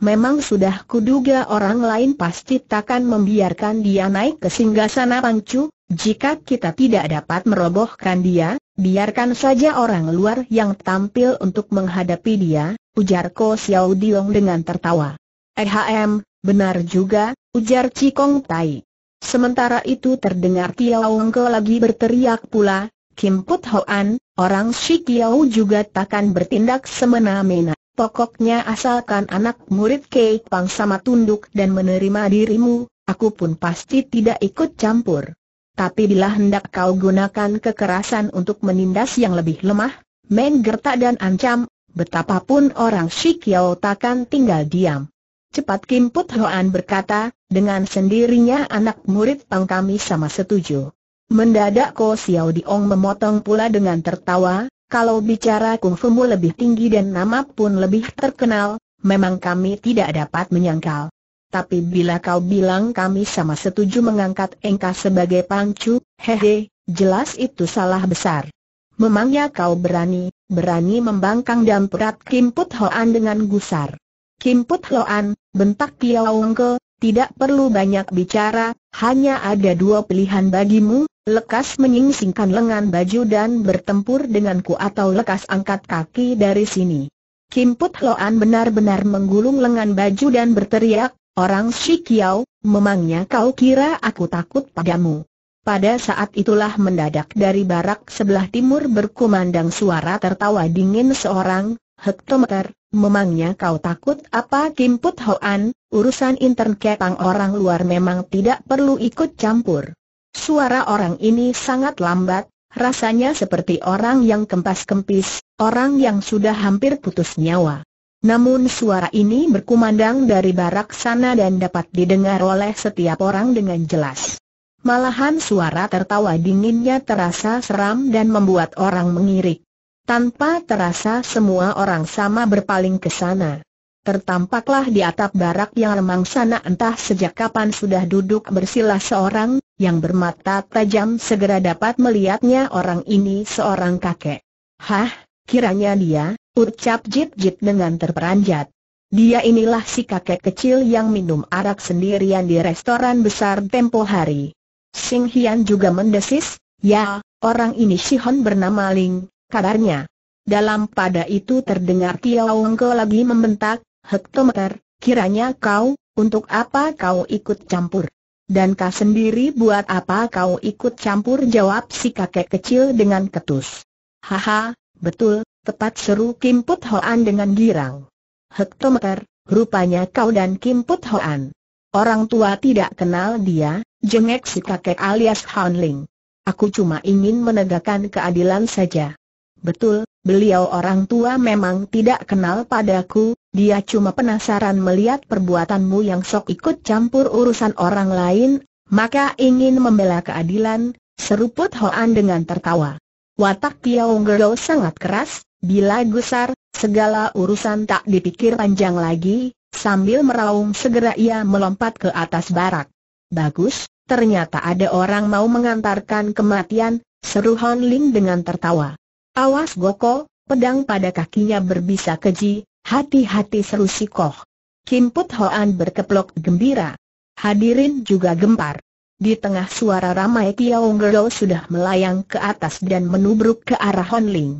Memang sudah kuduga orang lain pasti takkan membiarkan dia naik ke singgasana pangcu. Jika kita tidak dapat merobohkan dia, biarkan saja orang luar yang tampil untuk menghadapi dia," ujar Ko Siao Diong dengan tertawa. "Ehm, benar juga," ujar Cikong Tai. Sementara itu terdengar Kiau Unggo lagi berteriak pula, "Kim Put Hoan, orang Shikiao juga takkan bertindak semena-mena. Pokoknya asalkan anak murid Kek Pang sama tunduk dan menerima dirimu, aku pun pasti tidak ikut campur. Tapi bila hendak kau gunakan kekerasan untuk menindas yang lebih lemah, main gertak dan ancam, betapapun orang Shikiao takkan tinggal diam." "Cepat," Kim Put Hoan berkata, "dengan sendirinya anak murid Pang kami sama setuju." Mendadak Ko Siao Diong memotong pula dengan tertawa, "Kalau bicara kungfumu lebih tinggi dan nama pun lebih terkenal, memang kami tidak dapat menyangkal. Tapi bila kau bilang kami sama setuju mengangkat engkau sebagai pangcu, hehe, jelas itu salah besar. Memangnya kau berani, berani membangkang?" dan perat Kim Put Hoan dengan gusar. "Kim Put Hoan," bentak Kiau Unggo, "tidak perlu banyak bicara, hanya ada dua pilihan bagimu, lekas menyingsingkan lengan baju dan bertempur denganku atau lekas angkat kaki dari sini." Kim Put Hoan benar-benar menggulung lengan baju dan berteriak, "Orang Shikiao, memangnya kau kira aku takut padamu?" Pada saat itulah mendadak dari barak sebelah timur berkumandang suara tertawa dingin seorang, "Hektometer, memangnya kau takut apa Kim Put Hoan? Urusan intern Kaipang orang luar memang tidak perlu ikut campur." Suara orang ini sangat lambat, rasanya seperti orang yang kempas-kempis, orang yang sudah hampir putus nyawa. Namun suara ini berkumandang dari barak sana dan dapat didengar oleh setiap orang dengan jelas. Malahan suara tertawa dinginnya terasa seram dan membuat orang mengirik. Tanpa terasa semua orang sama berpaling ke sana. Tertampaklah di atap barak yang remang sana entah sejak kapan sudah duduk bersila seorang, yang bermata tajam segera dapat melihatnya orang ini seorang kakek. "Hah, kiranya dia," ucap Jip Jip dengan terperanjat. Dia inilah si kakek kecil yang minum arak sendirian di restoran besar tempo hari. Sing Hian juga mendesis, "Ya, orang ini Sihon bernama Ling, kabarnya." Dalam pada itu terdengar Kiau Unggo lagi membentak, "Hektometer, kiranya kau, Untuk apa kau ikut campur? Dan kau sendiri buat apa kau ikut campur, jawab si kakek kecil dengan ketus. Haha, betul, tepat, seru Kim Put Hoan dengan girang. Hektometer, rupanya kau dan Kim Put Hoan. Orang tua tidak kenal dia, jengek si kakek alias Hon Ling. Aku cuma ingin menegakkan keadilan saja. Betul, beliau orang tua memang tidak kenal padaku. Dia cuma penasaran melihat perbuatanmu yang sok ikut campur urusan orang lain, maka ingin membela keadilan, seru Put Hoan dengan tertawa. Watak Kiau Unggo sangat keras, bila gusar, segala urusan tak dipikir panjang lagi, sambil meraung segera ia melompat ke atas barak. Bagus, ternyata ada orang mau mengantarkan kematian, seru Hon Ling dengan tertawa. Awas Goko, pedang pada kakinya berbisa keji. Hati-hati, seru Sikoh. Kim Put Hoan berkeplok gembira. Hadirin juga gempar. Di tengah suara ramai, Kiau Unggo sudah melayang ke atas dan menubruk ke arah Hon Ling.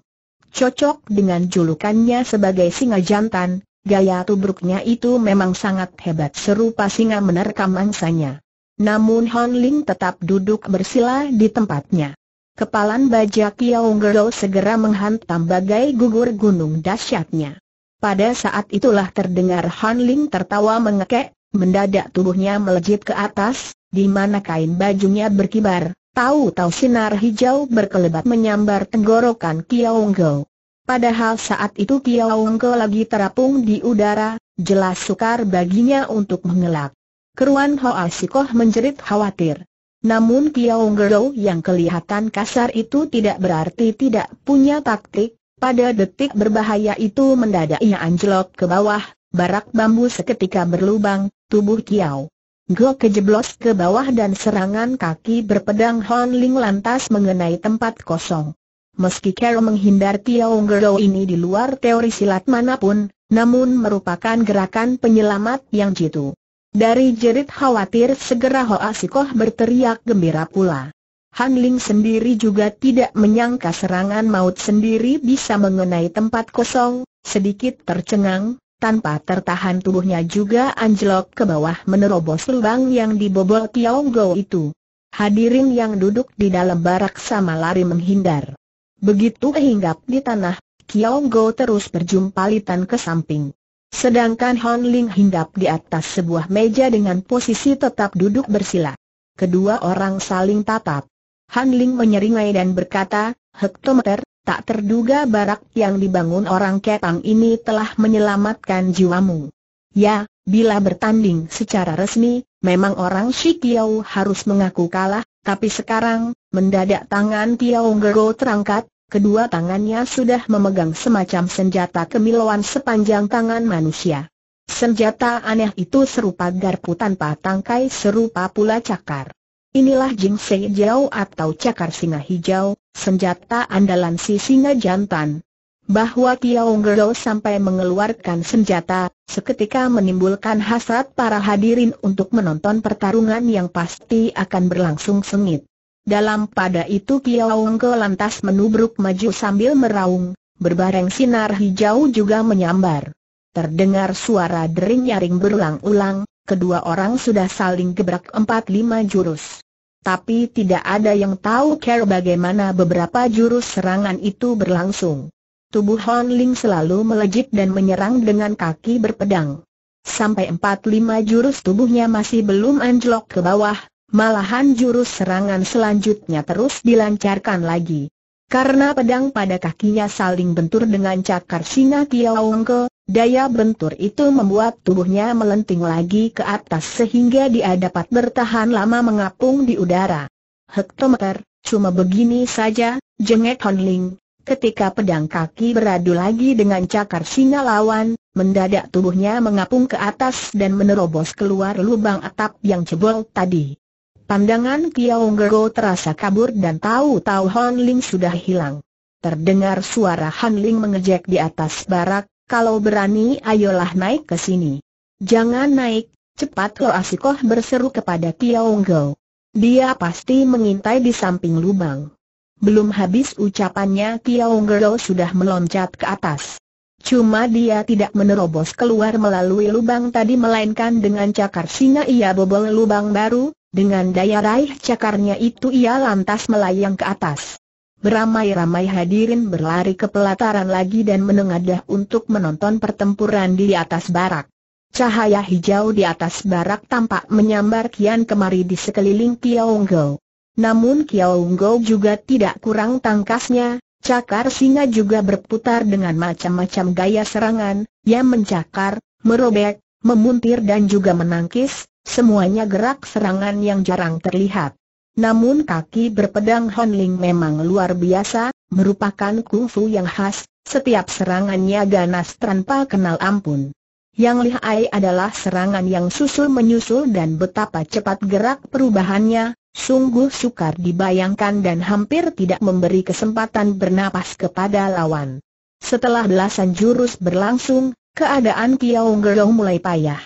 Cocok dengan julukannya sebagai singa jantan, gaya tubruknya itu memang sangat hebat, serupa singa menerkam mangsanya. Namun Hon Ling tetap duduk bersila di tempatnya. Kepalan baja Kiau Unggo segera menghantam bagai gugur gunung dahsyatnya. Pada saat itulah terdengar Hon Ling tertawa mengekek, mendadak tubuhnya melejit ke atas, di mana kain bajunya berkibar, tahu-tahu sinar hijau berkelebat menyambar tenggorokan Kiau Unggo. Padahal saat itu Kiau Unggo lagi terapung di udara, jelas sukar baginya untuk mengelak. Keruan Hoa Sikoh menjerit khawatir. Namun Kiau Unggo yang kelihatan kasar itu tidak berarti tidak punya taktik. Pada detik berbahaya itu mendadak ia anjlok ke bawah, barak bambu seketika berlubang, tubuh Kiau Unggo kejeblos ke bawah dan serangan kaki berpedang Hon Ling lantas mengenai tempat kosong. Meski Kiau menghindar Kiau Unggo ini di luar teori silat manapun, namun merupakan gerakan penyelamat yang jitu. Dari jerit khawatir segera Hoa Sikoh berteriak gembira pula. Hon Ling sendiri juga tidak menyangka serangan maut sendiri bisa mengenai tempat kosong, sedikit tercengang, tanpa tertahan tubuhnya juga anjlok ke bawah menerobos lubang yang dibobol Kiau Unggo itu. Hadirin yang duduk di dalam barak sama lari menghindar. Begitu hinggap di tanah, Kiau Unggo terus berjumpalitan ke samping. Sedangkan Hon Ling hinggap di atas sebuah meja dengan posisi tetap duduk bersila. Kedua orang saling tatap. Hon Ling menyeringai dan berkata, Hektometer, tak terduga barak yang dibangun orang Kepang ini telah menyelamatkan jiwamu. Ya, bila bertanding secara resmi, memang orang Shikiao harus mengaku kalah, tapi sekarang, mendadak tangan Kiau Unggo terangkat, kedua tangannya sudah memegang semacam senjata kemilauan sepanjang tangan manusia. Senjata aneh itu serupa garpu tanpa tangkai, serupa pula cakar. Inilah Jing Sejau atau cakar singa hijau, senjata andalan si singa jantan. Bahwa Kiau Unggo sampai mengeluarkan senjata, seketika menimbulkan hasrat para hadirin untuk menonton pertarungan yang pasti akan berlangsung sengit. Dalam pada itu Kiau Unggo lantas menubruk maju sambil meraung, berbareng sinar hijau juga menyambar. Terdengar suara dering nyaring berulang-ulang. Kedua orang sudah saling gebrak empat lima jurus. Tapi tidak ada yang tahu care bagaimana beberapa jurus serangan itu berlangsung. Tubuh Hon Ling selalu melejit dan menyerang dengan kaki berpedang. Sampai empat lima jurus tubuhnya masih belum anjlok ke bawah, malahan jurus serangan selanjutnya terus dilancarkan lagi. Karena pedang pada kakinya saling bentur dengan cakar singa Kiau Unggo, daya bentur itu membuat tubuhnya melenting lagi ke atas sehingga dia dapat bertahan lama mengapung di udara. Hektometer, cuma begini saja, jengek Hon Ling. Ketika pedang kaki beradu lagi dengan cakar singa lawan, mendadak tubuhnya mengapung ke atas dan menerobos keluar lubang atap yang jebol tadi. Pandangan Kiau Unggo terasa kabur dan tahu-tahu Hon Ling sudah hilang. Terdengar suara Hon Ling mengejek di atas barak, kalau berani ayolah naik ke sini. Jangan naik, cepat, Hoa Sikoh berseru kepada Kiau Unggo. Dia pasti mengintai di samping lubang. Belum habis ucapannya Kiau Unggo sudah meloncat ke atas. Cuma dia tidak menerobos keluar melalui lubang tadi, melainkan dengan cakar singa ia bobol lubang baru. Dengan daya raih cakarnya itu ia lantas melayang ke atas. Beramai-ramai hadirin berlari ke pelataran lagi dan menengadah untuk menonton pertempuran di atas barak. Cahaya hijau di atas barak tampak menyambar kian kemari di sekeliling Kiau Unggo. Namun Kiau Unggo juga tidak kurang tangkasnya. Cakar singa juga berputar dengan macam-macam gaya serangan, yang mencakar, merobek, memuntir dan juga menangkis, semuanya gerak serangan yang jarang terlihat. Namun kaki berpedang Hon Ling memang luar biasa, merupakan kungfu yang khas, setiap serangannya ganas tanpa kenal ampun. Yang lihai adalah serangan yang susul-menyusul dan betapa cepat gerak perubahannya. Sungguh sukar dibayangkan dan hampir tidak memberi kesempatan bernapas kepada lawan. Setelah belasan jurus berlangsung, keadaan Kiau Unggo mulai payah.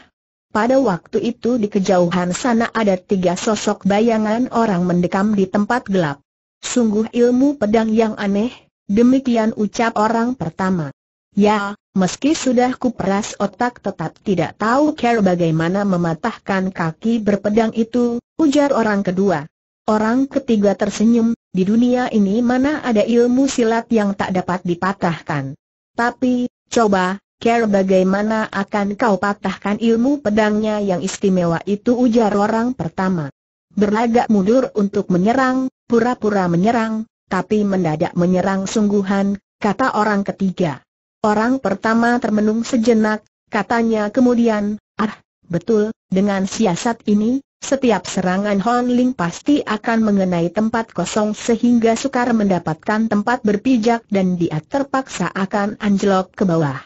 Pada waktu itu di kejauhan sana ada tiga sosok bayangan orang mendekam di tempat gelap. Sungguh ilmu pedang yang aneh, demikian ucap orang pertama. Ya, meski sudah kuperas otak tetap tidak tahu cara bagaimana mematahkan kaki berpedang itu, ujar orang kedua. Orang ketiga tersenyum, di dunia ini mana ada ilmu silat yang tak dapat dipatahkan. Tapi, coba, cara bagaimana akan kau patahkan ilmu pedangnya yang istimewa itu, ujar orang pertama. Berlagak mundur untuk menyerang, pura-pura menyerang, tapi mendadak menyerang sungguhan, kata orang ketiga. Orang pertama termenung sejenak, katanya kemudian, ah, betul, dengan siasat ini, setiap serangan Hon Ling pasti akan mengenai tempat kosong sehingga sukar mendapatkan tempat berpijak dan dia terpaksa akan anjlok ke bawah.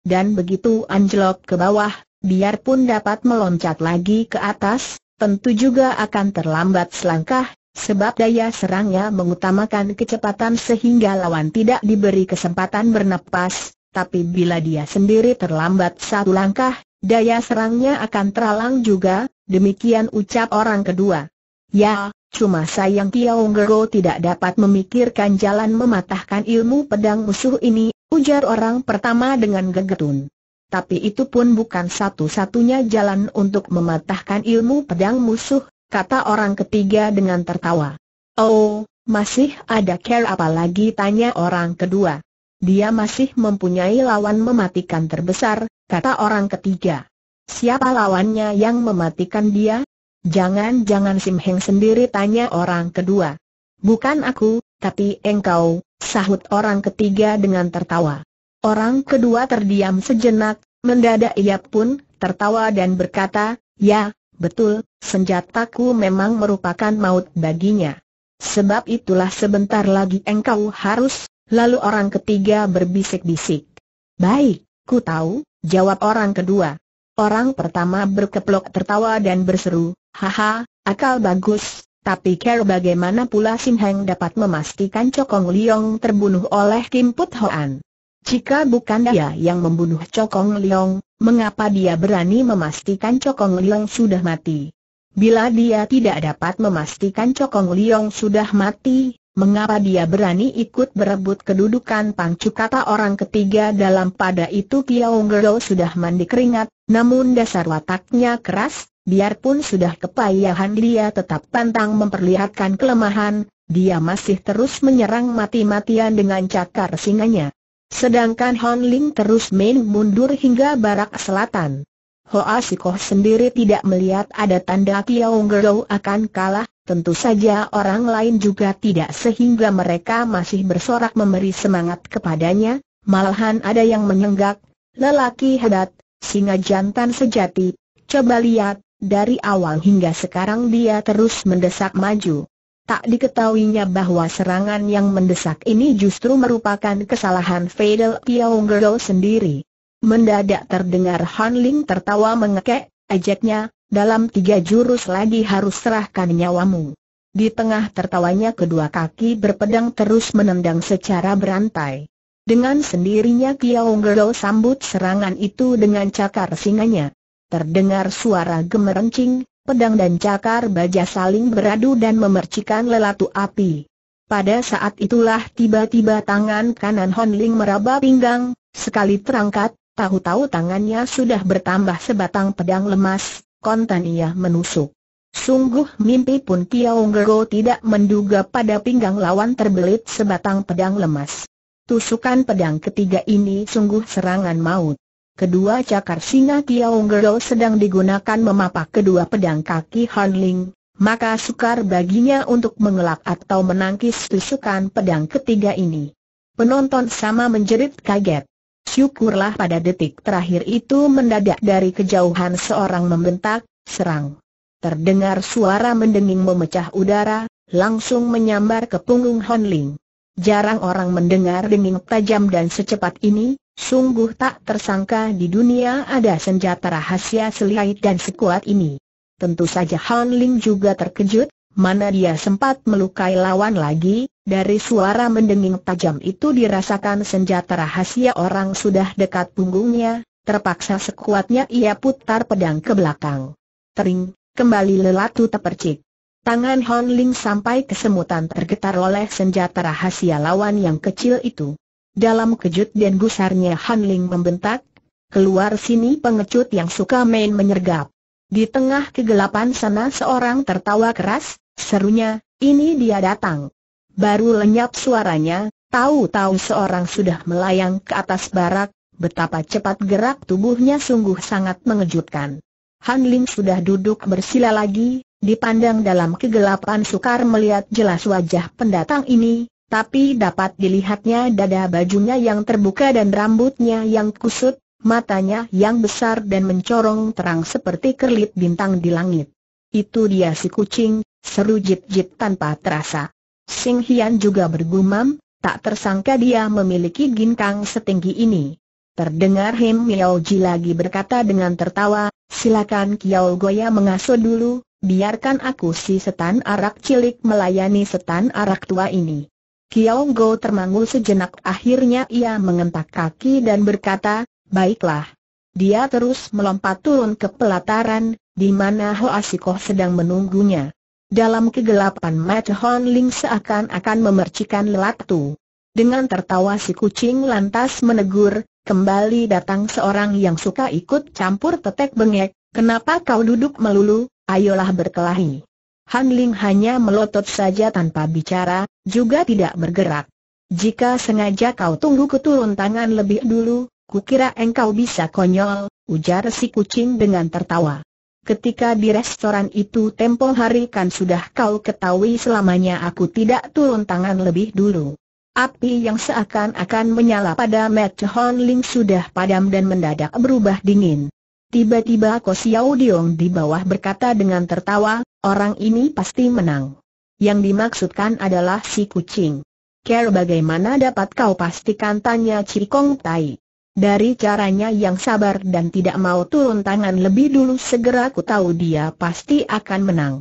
Dan begitu anjlok ke bawah, biarpun dapat meloncat lagi ke atas, tentu juga akan terlambat selangkah, sebab daya serangnya mengutamakan kecepatan sehingga lawan tidak diberi kesempatan bernapas. Tapi bila dia sendiri terlambat satu langkah, daya serangnya akan terhalang juga, demikian ucap orang kedua. Ya, cuma sayang Kiau Unggo tidak dapat memikirkan jalan mematahkan ilmu pedang musuh ini, ujar orang pertama dengan gegetun. Tapi itu pun bukan satu-satunya jalan untuk mematahkan ilmu pedang musuh, kata orang ketiga dengan tertawa. Oh, masih ada cara apa lagi, tanya orang kedua. Dia masih mempunyai lawan mematikan terbesar, kata orang ketiga. Siapa lawannya yang mematikan dia? Jangan-jangan Sim Heng sendiri, tanya orang kedua. Bukan aku, tapi engkau, sahut orang ketiga dengan tertawa. Orang kedua terdiam sejenak, mendadak ia pun tertawa dan berkata, ya, betul, senjataku memang merupakan maut baginya. Sebab itulah sebentar lagi engkau harus... Lalu orang ketiga berbisik-bisik. Baik, ku tahu, jawab orang kedua. Orang pertama berkeplok tertawa dan berseru, haha, akal bagus, tapi care bagaimana pula Sim Heng dapat memastikan Cokong Liong terbunuh oleh Kim Put Hoan? Jika bukan dia yang membunuh Cokong Liong, mengapa dia berani memastikan Cokong Liong sudah mati? Bila dia tidak dapat memastikan Cokong Liong sudah mati, mengapa dia berani ikut berebut kedudukan Pangcu, kata orang ketiga. Dalam pada itu Kiau Unggo sudah mandi keringat, namun dasar wataknya keras, biarpun sudah kepayahan dia tetap pantang memperlihatkan kelemahan, dia masih terus menyerang mati-matian dengan cakar singanya. Sedangkan Hon Ling terus main mundur hingga barak selatan. Hoa Sikoh sendiri tidak melihat ada tanda Kiau Unggo akan kalah. Tentu saja orang lain juga tidak, sehingga mereka masih bersorak memberi semangat kepadanya. Malahan ada yang menyenggak, lelaki hebat, singa jantan sejati. Coba lihat, dari awal hingga sekarang dia terus mendesak maju. Tak diketahuinya bahwa serangan yang mendesak ini justru merupakan kesalahan fatal Kiau Unggo sendiri. Mendadak terdengar Hon Ling tertawa mengekek, ajaknya, dalam tiga jurus lagi harus serahkan nyawamu. Di tengah tertawanya kedua kaki berpedang terus menendang secara berantai. Dengan sendirinya Kiau Unggo sambut serangan itu dengan cakar singanya. Terdengar suara gemerencing, pedang dan cakar baja saling beradu dan memercikan lelatu api. Pada saat itulah tiba-tiba tangan kanan Hon Ling meraba pinggang, Sekali terangkat, tahu-tahu tangannya sudah bertambah sebatang pedang lemas, kontan ia menusuk. Sungguh mimpi pun Kiau Unggo tidak menduga pada pinggang lawan terbelit sebatang pedang lemas. Tusukan pedang ketiga ini sungguh serangan maut. Kedua cakar singa Kiau Unggo sedang digunakan memapak kedua pedang kaki Hon Ling, maka sukar baginya untuk mengelak atau menangkis tusukan pedang ketiga ini. Penonton sama menjerit kaget. Syukurlah pada detik terakhir itu mendadak dari kejauhan seorang membentak, serang. Terdengar suara mendenging memecah udara, langsung menyambar ke punggung Hon Ling. Jarang orang mendengar denging tajam dan secepat ini, sungguh tak tersangka di dunia ada senjata rahasia selihai dan sekuat ini. Tentu saja Hon Ling juga terkejut, mana dia sempat melukai lawan lagi. Dari suara mendenging tajam itu dirasakan senjata rahasia orang sudah dekat punggungnya, terpaksa sekuatnya ia putar pedang ke belakang. Tering, kembali lelatu terpercik. Tangan Hon Ling sampai kesemutan tergetar oleh senjata rahasia lawan yang kecil itu. Dalam kejut dan gusarnya Hon Ling membentak, "Keluar sini pengecut yang suka main menyergap." Di tengah kegelapan sana seorang tertawa keras, serunya, "Ini dia datang." Baru lenyap suaranya, tahu-tahu seorang sudah melayang ke atas barak, betapa cepat gerak tubuhnya sungguh sangat mengejutkan. Hon Ling sudah duduk bersila lagi, dipandang dalam kegelapan sukar melihat jelas wajah pendatang ini, tapi dapat dilihatnya dada bajunya yang terbuka dan rambutnya yang kusut, matanya yang besar dan mencorong terang seperti kerlip bintang di langit. "Itu dia si kucing," seru Jip Jip tanpa terasa. Sing Hian juga bergumam, tak tersangka dia memiliki ginkang setinggi ini. Terdengar Kim Yauji lagi berkata dengan tertawa, "Silakan Kiau Goya mengasuh dulu, biarkan aku si setan arak cilik melayani setan arak tua ini." Kiau Unggo termangu sejenak, akhirnya ia mengentak kaki dan berkata, "Baiklah." Dia terus melompat turun ke pelataran, di mana Hoa Sikoh sedang menunggunya. Dalam kegelapan mata Hon Ling seakan-akan memercikan lelatu. Dengan tertawa si kucing lantas menegur, "Kembali datang seorang yang suka ikut campur tetek bengek, kenapa kau duduk melulu, ayolah berkelahi." Hon Ling hanya melotot saja tanpa bicara, juga tidak bergerak. "Jika sengaja kau tunggu keturun tangan lebih dulu, kukira engkau bisa konyol," ujar si kucing dengan tertawa. "Ketika di restoran itu tempo hari kan sudah kau ketahui selamanya aku tidak turun tangan lebih dulu." Api yang seakan-akan menyala pada mata Hon Ling sudah padam dan mendadak berubah dingin. Tiba-tiba Ko Siao Diong di bawah berkata dengan tertawa, "Orang ini pasti menang." Yang dimaksudkan adalah si kucing. "Care bagaimana dapat kau pastikan?" tanya Cikong Tai. "Dari caranya yang sabar dan tidak mau turun tangan lebih dulu, segera ku tahu dia pasti akan menang."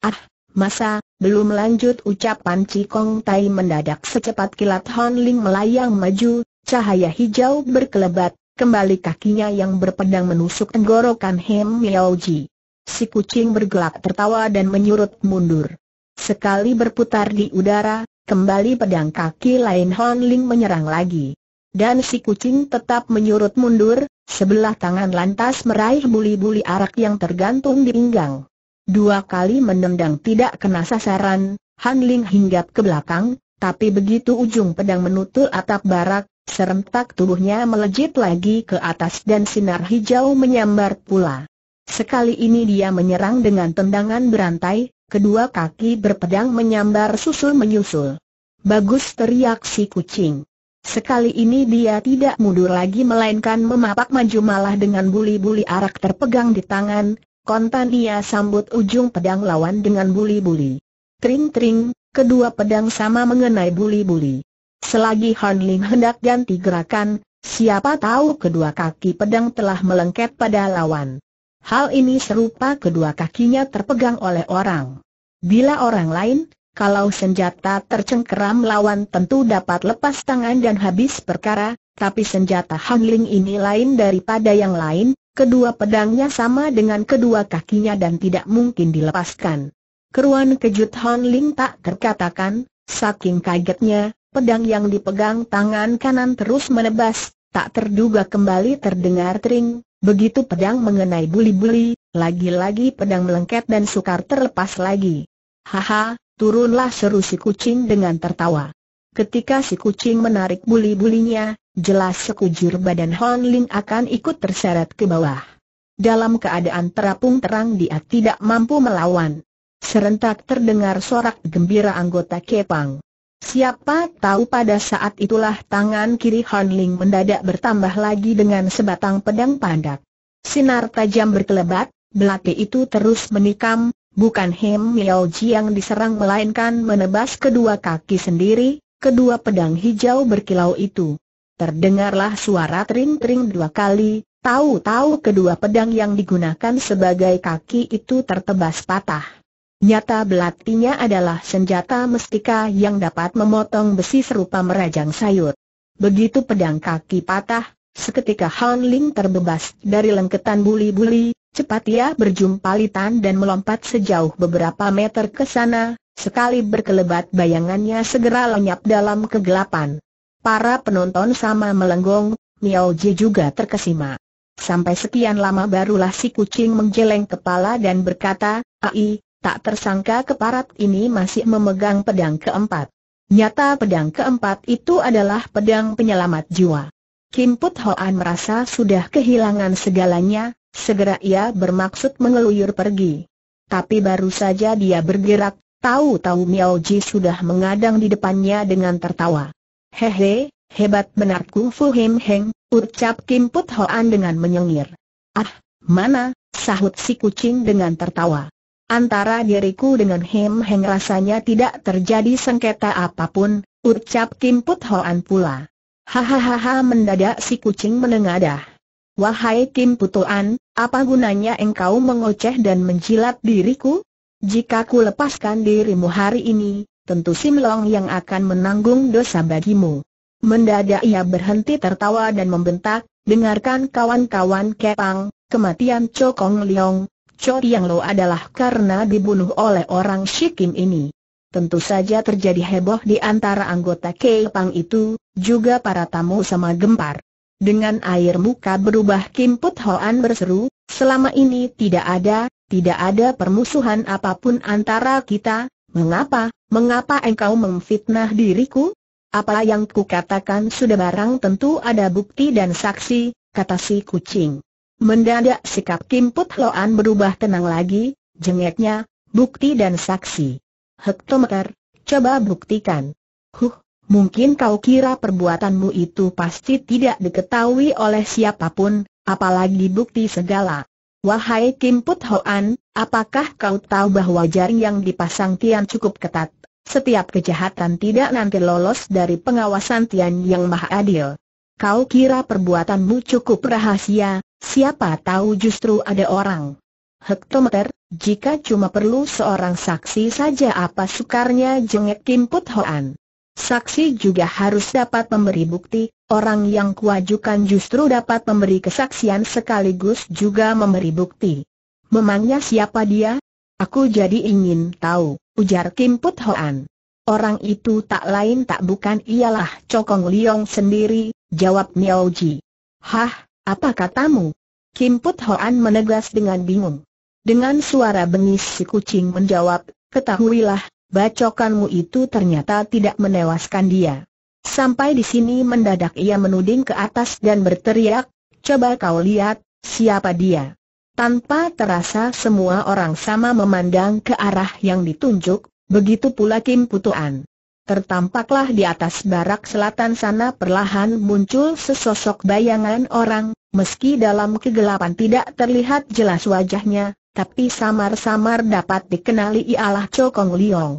"Ah, masa?" Belum lanjut ucapan Cikong Tai, mendadak secepat kilat Hon Ling melayang maju, cahaya hijau berkelebat, kembali kakinya yang berpedang menusuk tenggorokan Kim Miao Ji. Si kucing bergelak tertawa dan menyurut mundur. Sekali berputar di udara, kembali pedang kaki lain Hon Ling menyerang lagi. Dan si kucing tetap menyurut mundur, sebelah tangan lantas meraih buli-buli arak yang tergantung di pinggang. Dua kali menendang tidak kena sasaran, Hon Ling hinggap ke belakang, tapi begitu ujung pedang menutul atap barak, serentak tubuhnya melejit lagi ke atas dan sinar hijau menyambar pula. Sekali ini dia menyerang dengan tendangan berantai, kedua kaki berpedang menyambar susul-menyusul. "Bagus!" teriak si kucing. Sekali ini dia tidak mundur lagi melainkan memapak maju, malah dengan buli-buli arak terpegang di tangan, kontan ia sambut ujung pedang lawan dengan buli-buli. Tring-tring, kedua pedang sama mengenai buli-buli. Selagi Hon Ling hendak ganti gerakan, siapa tahu kedua kaki pedang telah melengket pada lawan. Hal ini serupa kedua kakinya terpegang oleh orang. Bila orang lain, kalau senjata tercengkeram lawan tentu dapat lepas tangan dan habis perkara, tapi senjata Hon Ling ini lain daripada yang lain, kedua pedangnya sama dengan kedua kakinya dan tidak mungkin dilepaskan. Keruan kejut Hon Ling tak terkatakan, saking kagetnya, pedang yang dipegang tangan kanan terus menebas, Tak terduga kembali terdengar tering, begitu pedang mengenai buli-buli, lagi-lagi pedang melengket dan sukar terlepas lagi. Haha, turunlah, seru si kucing dengan tertawa. Ketika si kucing menarik buli-bulinya, jelas sekujur badan Hon Ling akan ikut terseret ke bawah. Dalam keadaan terapung terang dia tidak mampu melawan. Serentak terdengar sorak gembira anggota Kepang. Siapa tahu pada saat itulah tangan kiri Hon Ling mendadak bertambah lagi dengan sebatang pedang pandak. Sinar tajam berkelebat, belati itu terus menikam, bukan Kim Yauji yang diserang melainkan menebas kedua kaki sendiri, kedua pedang hijau berkilau itu. Terdengarlah suara tering-tering dua kali, tahu-tahu kedua pedang yang digunakan sebagai kaki itu tertebas patah. Nyata belatinya adalah senjata mestika yang dapat memotong besi serupa merajang sayur. Begitu pedang kaki patah, seketika Hon Ling terbebas dari lengketan buli-buli, cepat ia berjumpalitan dan melompat sejauh beberapa meter ke sana, sekali berkelebat bayangannya segera lenyap dalam kegelapan. Para penonton sama melenggong, Miao Ji juga terkesima. Sampai sekian lama barulah si kucing menggeleng kepala dan berkata, "Ai, tak tersangka keparat ini masih memegang pedang keempat." Nyata pedang keempat itu adalah pedang penyelamat jiwa. Kim Put Hoan merasa sudah kehilangan segalanya, segera ia bermaksud mengeluyur pergi. Tapi baru saja dia bergerak, tahu-tahu Miao Ji sudah mengadang di depannya dengan tertawa. "Hehe, hebat benar kungfu Him Heng," ucap Kim Put Hoan dengan menyengir. "Ah, mana," sahut si kucing dengan tertawa. "Antara diriku dengan Him Heng rasanya tidak terjadi sengketa apapun," ucap Kim Put Hoan pula. "Hahaha," mendadak si kucing menengadah. "Wahai Kim Put Hoan, apa gunanya engkau mengoceh dan menjilat diriku? Jika ku lepaskan dirimu hari ini, tentu Sim Long yang akan menanggung dosa bagimu." Mendadak ia berhenti tertawa dan membentak, "Dengarkan kawan-kawan Kepang, kematian Cokong Liong, Chok Yang Lo adalah karena dibunuh oleh orang Shikim ini." Tentu saja terjadi heboh di antara anggota Kaipang itu, juga para tamu sama gempar. Dengan air muka berubah Kim Put Hoan berseru, "Selama ini tidak ada, tidak ada permusuhan apapun antara kita. Mengapa, mengapa engkau memfitnah diriku? Apa yang kukatakan sudah barang tentu ada bukti dan saksi," kata si kucing. Mendadak sikap Kim Put Hoan berubah tenang lagi, jengeknya, "Bukti dan saksi? Hektometer, coba buktikan." "Huh, mungkin kau kira perbuatanmu itu pasti tidak diketahui oleh siapapun, apalagi bukti segala. Wahai Kim Put Hoan, apakah kau tahu bahwa jaring yang dipasang Tian cukup ketat? Setiap kejahatan tidak nanti lolos dari pengawasan Tian yang maha adil. Kau kira perbuatanmu cukup rahasia, siapa tahu justru ada orang. Hektometer, jika cuma perlu seorang saksi saja apa sukarnya," jengek Kim Put Hoan. "Saksi juga harus dapat memberi bukti, orang yang kuajukan justru dapat memberi kesaksian sekaligus juga memberi bukti. Memangnya siapa dia? Aku jadi ingin tahu," ujar Kim Put Hoan. "Orang itu tak lain tak bukan ialah Cokong Liong sendiri," jawab Miao Ji. "Hah, apa katamu?" Kim Put Hoan menegas dengan bingung. Dengan suara bengis si kucing menjawab, "Ketahuilah, bacokanmu itu ternyata tidak menewaskan dia." Sampai di sini mendadak ia menuding ke atas dan berteriak, "Coba kau lihat, siapa dia?" Tanpa terasa semua orang sama memandang ke arah yang ditunjuk, begitu pula Kim Put Hoan. Tertampaklah di atas barak selatan sana perlahan muncul sesosok bayangan orang, meski dalam kegelapan tidak terlihat jelas wajahnya, tapi samar-samar dapat dikenali ialah Cokong Liong.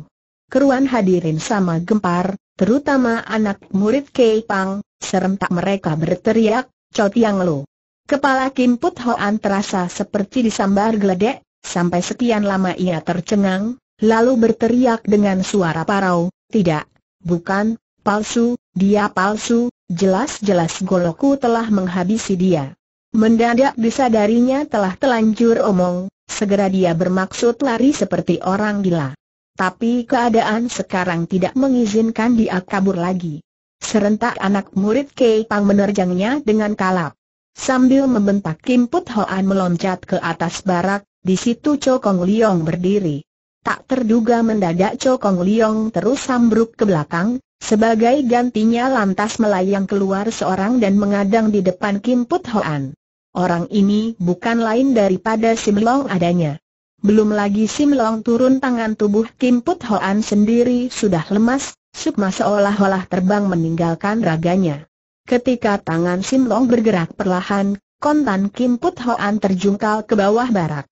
Keruan hadirin sama gempar, terutama anak murid Kaipang, serentak mereka berteriak, "Chot Yang Lo!" Kepala Kim Put Hoan terasa seperti disambar geledek, sampai sekian lama ia tercengang, lalu berteriak dengan suara parau, "Tidak, bukan, palsu, dia palsu, jelas-jelas golokku telah menghabisi dia." Mendadak disadarinya telah telanjur omong, segera dia bermaksud lari seperti orang gila. Tapi keadaan sekarang tidak mengizinkan dia kabur lagi. Serentak anak murid Kek Pang menerjangnya dengan kalap. Sambil membentak, Kim Put Hoan meloncat ke atas barak, di situ Cokong Liong berdiri. Tak terduga mendadak Cokong Liong terus sambruk ke belakang, sebagai gantinya lantas melayang keluar seorang dan mengadang di depan Kim Put Hoan. Orang ini bukan lain daripada Sim Long adanya. Belum lagi Sim Long turun tangan, tubuh Kim Put Hoan sendiri sudah lemas, sukma seolah-olah terbang meninggalkan raganya. Ketika tangan Sim Long bergerak perlahan, kontan Kim Put Hoan terjungkal ke bawah barak.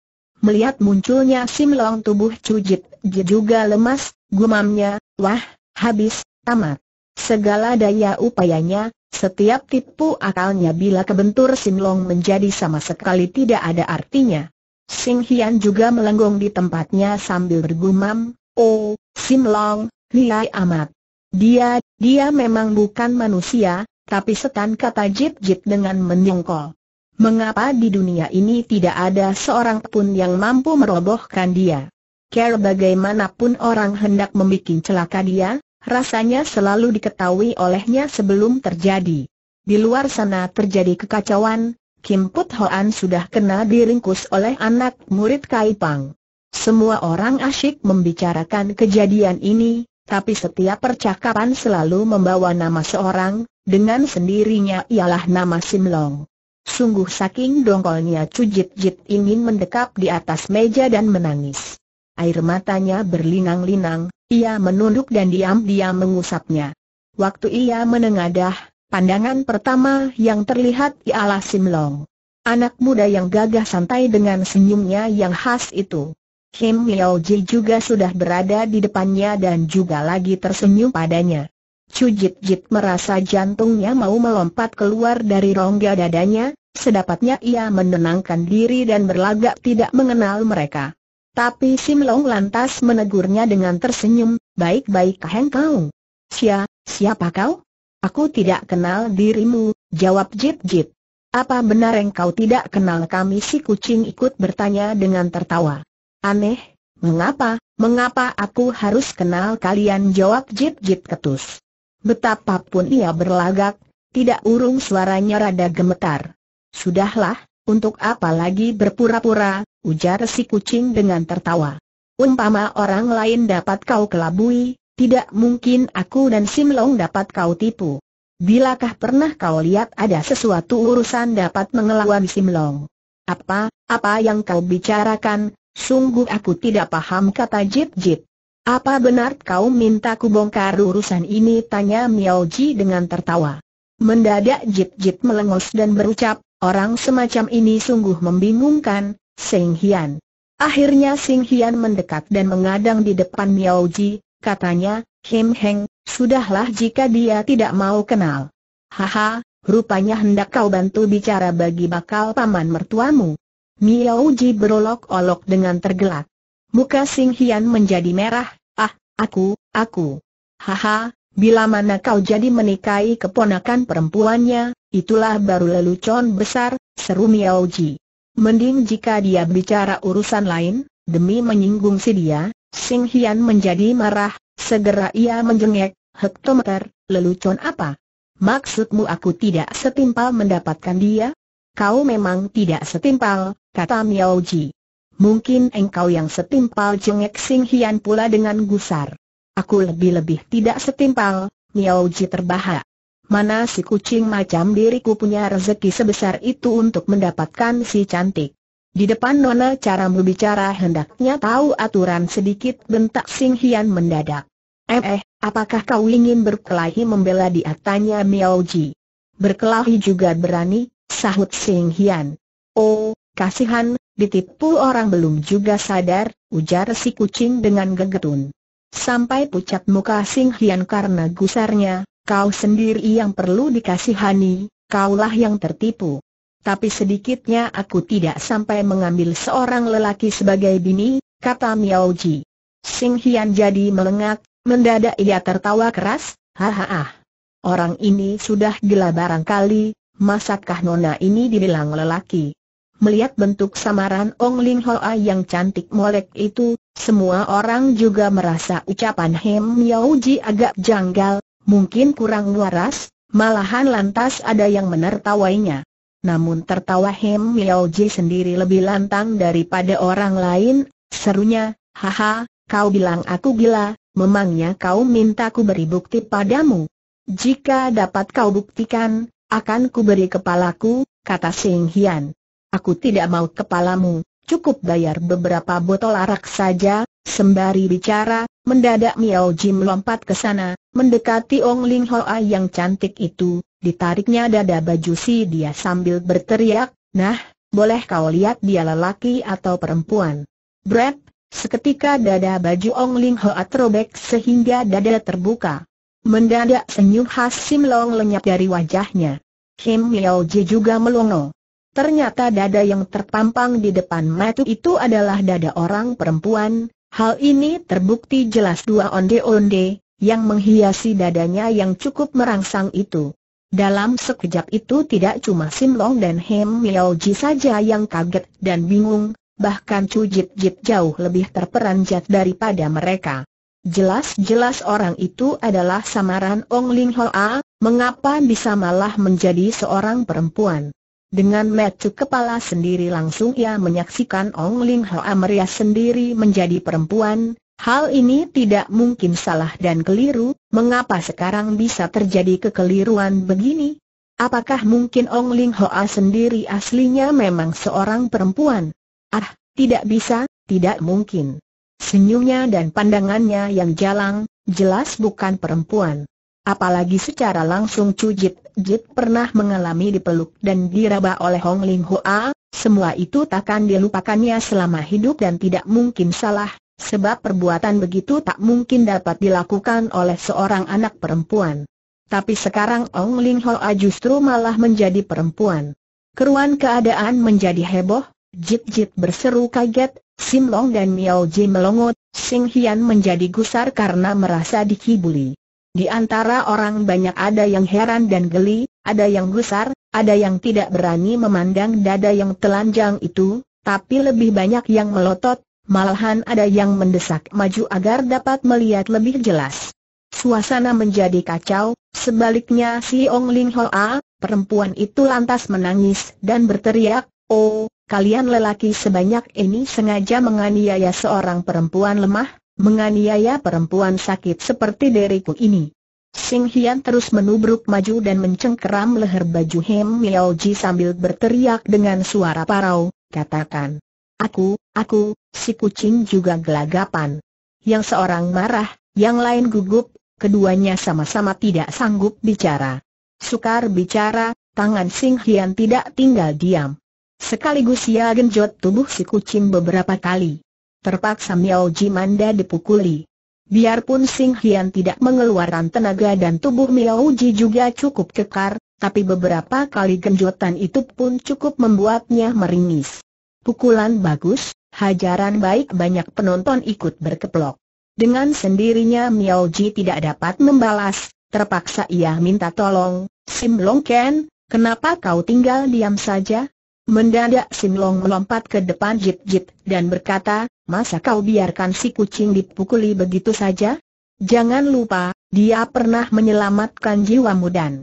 Melihat munculnya Sim Long, tubuh Cujit juga lemas, gumamnya, "Wah, habis, tamat." Segala daya upayanya, setiap tipu akalnya bila kebentur Sim Long menjadi sama sekali tidak ada artinya. Sing Hian juga melenggong di tempatnya sambil bergumam, "Oh, Sim Long, liai amat. Dia, dia memang bukan manusia." Tapi setan, kata Jip Jip dengan menyongkol, "Mengapa di dunia ini tidak ada seorang pun yang mampu merobohkan dia? Kera bagaimanapun orang hendak membuat celaka dia, rasanya selalu diketahui olehnya sebelum terjadi." Di luar sana terjadi kekacauan. Kim Put Hoan sudah kena diringkus oleh anak murid Kaipang. Semua orang asyik membicarakan kejadian ini, tapi setiap percakapan selalu membawa nama seorang, dengan sendirinya ialah nama Sim Long. Sungguh saking dongkolnya Cujit Jit ingin mendekap di atas meja dan menangis. Air matanya berlinang-linang, ia menunduk dan diam-diam mengusapnya. Waktu ia menengadah, pandangan pertama yang terlihat ialah Sim Long. Anak muda yang gagah santai dengan senyumnya yang khas itu. Kim Yauji juga sudah berada di depannya dan juga lagi tersenyum padanya. Cujit Jit merasa jantungnya mau melompat keluar dari rongga dadanya, sedapatnya ia menenangkan diri dan berlagak tidak mengenal mereka. Tapi Sim Long lantas menegurnya dengan tersenyum, "Baik-baik kau. Sia, siapa kau?" "Aku tidak kenal dirimu," jawab Jip Jip. "Apa benar engkau tidak kenal kami?" si kucing ikut bertanya dengan tertawa. "Aneh, mengapa, mengapa aku harus kenal kalian?" jawab Jip Jip ketus. Betapapun ia berlagak, tidak urung suaranya rada gemetar. "Sudahlah, untuk apa lagi berpura-pura," ujar si kucing dengan tertawa. "Umpama orang lain dapat kau kelabui, tidak mungkin aku dan Sim Long dapat kau tipu." "Bilakah pernah kau lihat ada sesuatu urusan dapat mengelawan Sim Long?" "Apa, apa yang kau bicarakan, sungguh aku tidak paham," kata Jip Jip. "Apa benar kau minta ku bongkar urusan ini?" tanya Miao Ji dengan tertawa. Mendadak Jip Jip melengos dan berucap, "Orang semacam ini sungguh membingungkan, Sing Hian." Akhirnya Sing Hian mendekat dan mengadang di depan Miao Ji, katanya, "Him Heng, sudahlah jika dia tidak mau kenal. Haha, rupanya hendak kau bantu bicara bagi bakal paman mertuamu." Miao Ji berolok-olok dengan tergelak. Muka Sing Hian menjadi merah. "Ah, aku, aku. Haha, bila mana kau jadi menikahi keponakan perempuannya, itulah baru lelucon besar," seru Miao Ji. "Mending jika dia bicara urusan lain." Demi menyinggung si dia, Sing Hian menjadi marah, segera ia menjengek, "Hektometer, lelucon apa? Maksudmu aku tidak setimpal mendapatkan dia?" "Kau memang tidak setimpal," kata Miao Ji. "Mungkin engkau yang setimpal," jengek Sing Hian pula dengan gusar. "Aku lebih-lebih tidak setimpal," Miao Ji terbahak. "Mana si kucing macam diriku punya rezeki sebesar itu untuk mendapatkan si cantik. Di depan nona cara berbicara hendaknya tahu aturan sedikit," bentak Sing Hian mendadak. Eh, eh, "Apakah kau ingin berkelahi membela dia?" tanya Miao Ji. "Berkelahi juga berani," sahut Sing Hian. "Oh, kasihan, ditipu orang belum juga sadar," ujar si kucing dengan gegetun. Sampai pucat muka Sing Hian karena gusarnya, "Kau sendiri yang perlu dikasihani, kaulah yang tertipu. Tapi sedikitnya aku tidak sampai mengambil seorang lelaki sebagai bini," kata Miao Ji. Sing Hian jadi melengak, mendadak ia tertawa keras, "Hahaha. Orang ini sudah gila barangkali, masakkah nona ini dibilang lelaki?" Melihat bentuk samaran Ong Ling Hoa yang cantik molek itu, semua orang juga merasa ucapan Hem Miao Ji agak janggal, mungkin kurang waras, malahan lantas ada yang menertawainya. Namun tertawa Kim Yauji sendiri lebih lantang daripada orang lain, serunya, haha, kau bilang aku gila, memangnya kau minta ku beri bukti padamu? Jika dapat kau buktikan, akan ku beri kepalaku, kata Sing Hian. Aku tidak mau kepalamu, cukup bayar beberapa botol arak saja. Sembari bicara, mendadak Miao Ji melompat ke sana, mendekati Ong Ling Hoa yang cantik itu, ditariknya dada baju si dia sambil berteriak, nah, boleh kau lihat dia lelaki atau perempuan? Brep, seketika dada baju Ong Ling Hoa terobek sehingga dada terbuka. Mendadak senyum khas Sim Long lenyap dari wajahnya. Kim Miao Ji juga melongo. Ternyata dada yang terpampang di depan mata itu adalah dada orang perempuan. Hal ini terbukti jelas dua onde-onde yang menghiasi dadanya yang cukup merangsang itu. Dalam sekejap itu tidak cuma Sim Long dan Kim Miao Ji saja yang kaget dan bingung, bahkan Cu Jip Jip jauh lebih terperanjat daripada mereka. Jelas-jelas orang itu adalah samaran Ong Ling Hoa, mengapa bisa malah menjadi seorang perempuan? Dengan mata kepala sendiri langsung ia menyaksikan Ong Ling Hoa merias sendiri menjadi perempuan. Hal ini tidak mungkin salah dan keliru. Mengapa sekarang bisa terjadi kekeliruan begini? Apakah mungkin Ong Ling Hoa sendiri aslinya memang seorang perempuan? Ah, tidak bisa, tidak mungkin. Senyumnya dan pandangannya yang jalang, jelas bukan perempuan. Apalagi secara langsung Cu Jip Jip pernah mengalami dipeluk dan diraba oleh Hon Ling Hoa, semua itu takkan dilupakannya selama hidup dan tidak mungkin salah, sebab perbuatan begitu tak mungkin dapat dilakukan oleh seorang anak perempuan. Tapi sekarang Hon Ling Hoa justru malah menjadi perempuan. Keruan keadaan menjadi heboh, Jip Jip berseru kaget, Sim Long dan Miao Ji melongo, Sing Hian menjadi gusar karena merasa dikibuli. Di antara orang banyak ada yang heran dan geli, ada yang gusar, ada yang tidak berani memandang dada yang telanjang itu, tapi lebih banyak yang melotot, malahan ada yang mendesak maju agar dapat melihat lebih jelas. Suasana menjadi kacau, sebaliknya si Ong Ling Hoa, perempuan itu lantas menangis dan berteriak, oh, kalian lelaki sebanyak ini sengaja menganiaya seorang perempuan lemah? Menganiaya perempuan sakit seperti diriku ini. Sing Hian terus menubruk maju dan mencengkeram leher baju Kim Miao Ji sambil berteriak dengan suara parau, katakan, Aku, aku, si kucing juga gelagapan. Yang seorang marah, yang lain gugup, keduanya sama-sama tidak sanggup bicara. Sukar bicara, tangan Sing Hian tidak tinggal diam. Sekaligus ia genjot tubuh si kucing beberapa kali. Terpaksa Miao Ji manda dipukuli. Biarpun Sing Hian tidak mengeluarkan tenaga dan tubuh Miao Ji juga cukup kekar, tapi beberapa kali genjotan itu pun cukup membuatnya meringis. Pukulan bagus, hajaran baik, banyak penonton ikut berkeplok. Dengan sendirinya Miao Ji tidak dapat membalas, terpaksa ia minta tolong, Sim Long Ken, kenapa kau tinggal diam saja? Mendadak Sim Long melompat ke depan Jip Jip dan berkata, masa kau biarkan si kucing dipukuli begitu saja? Jangan lupa, dia pernah menyelamatkan jiwamu dan...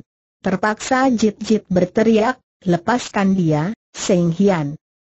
Terpaksa Jip Jip berteriak, lepaskan dia, Sing Hian.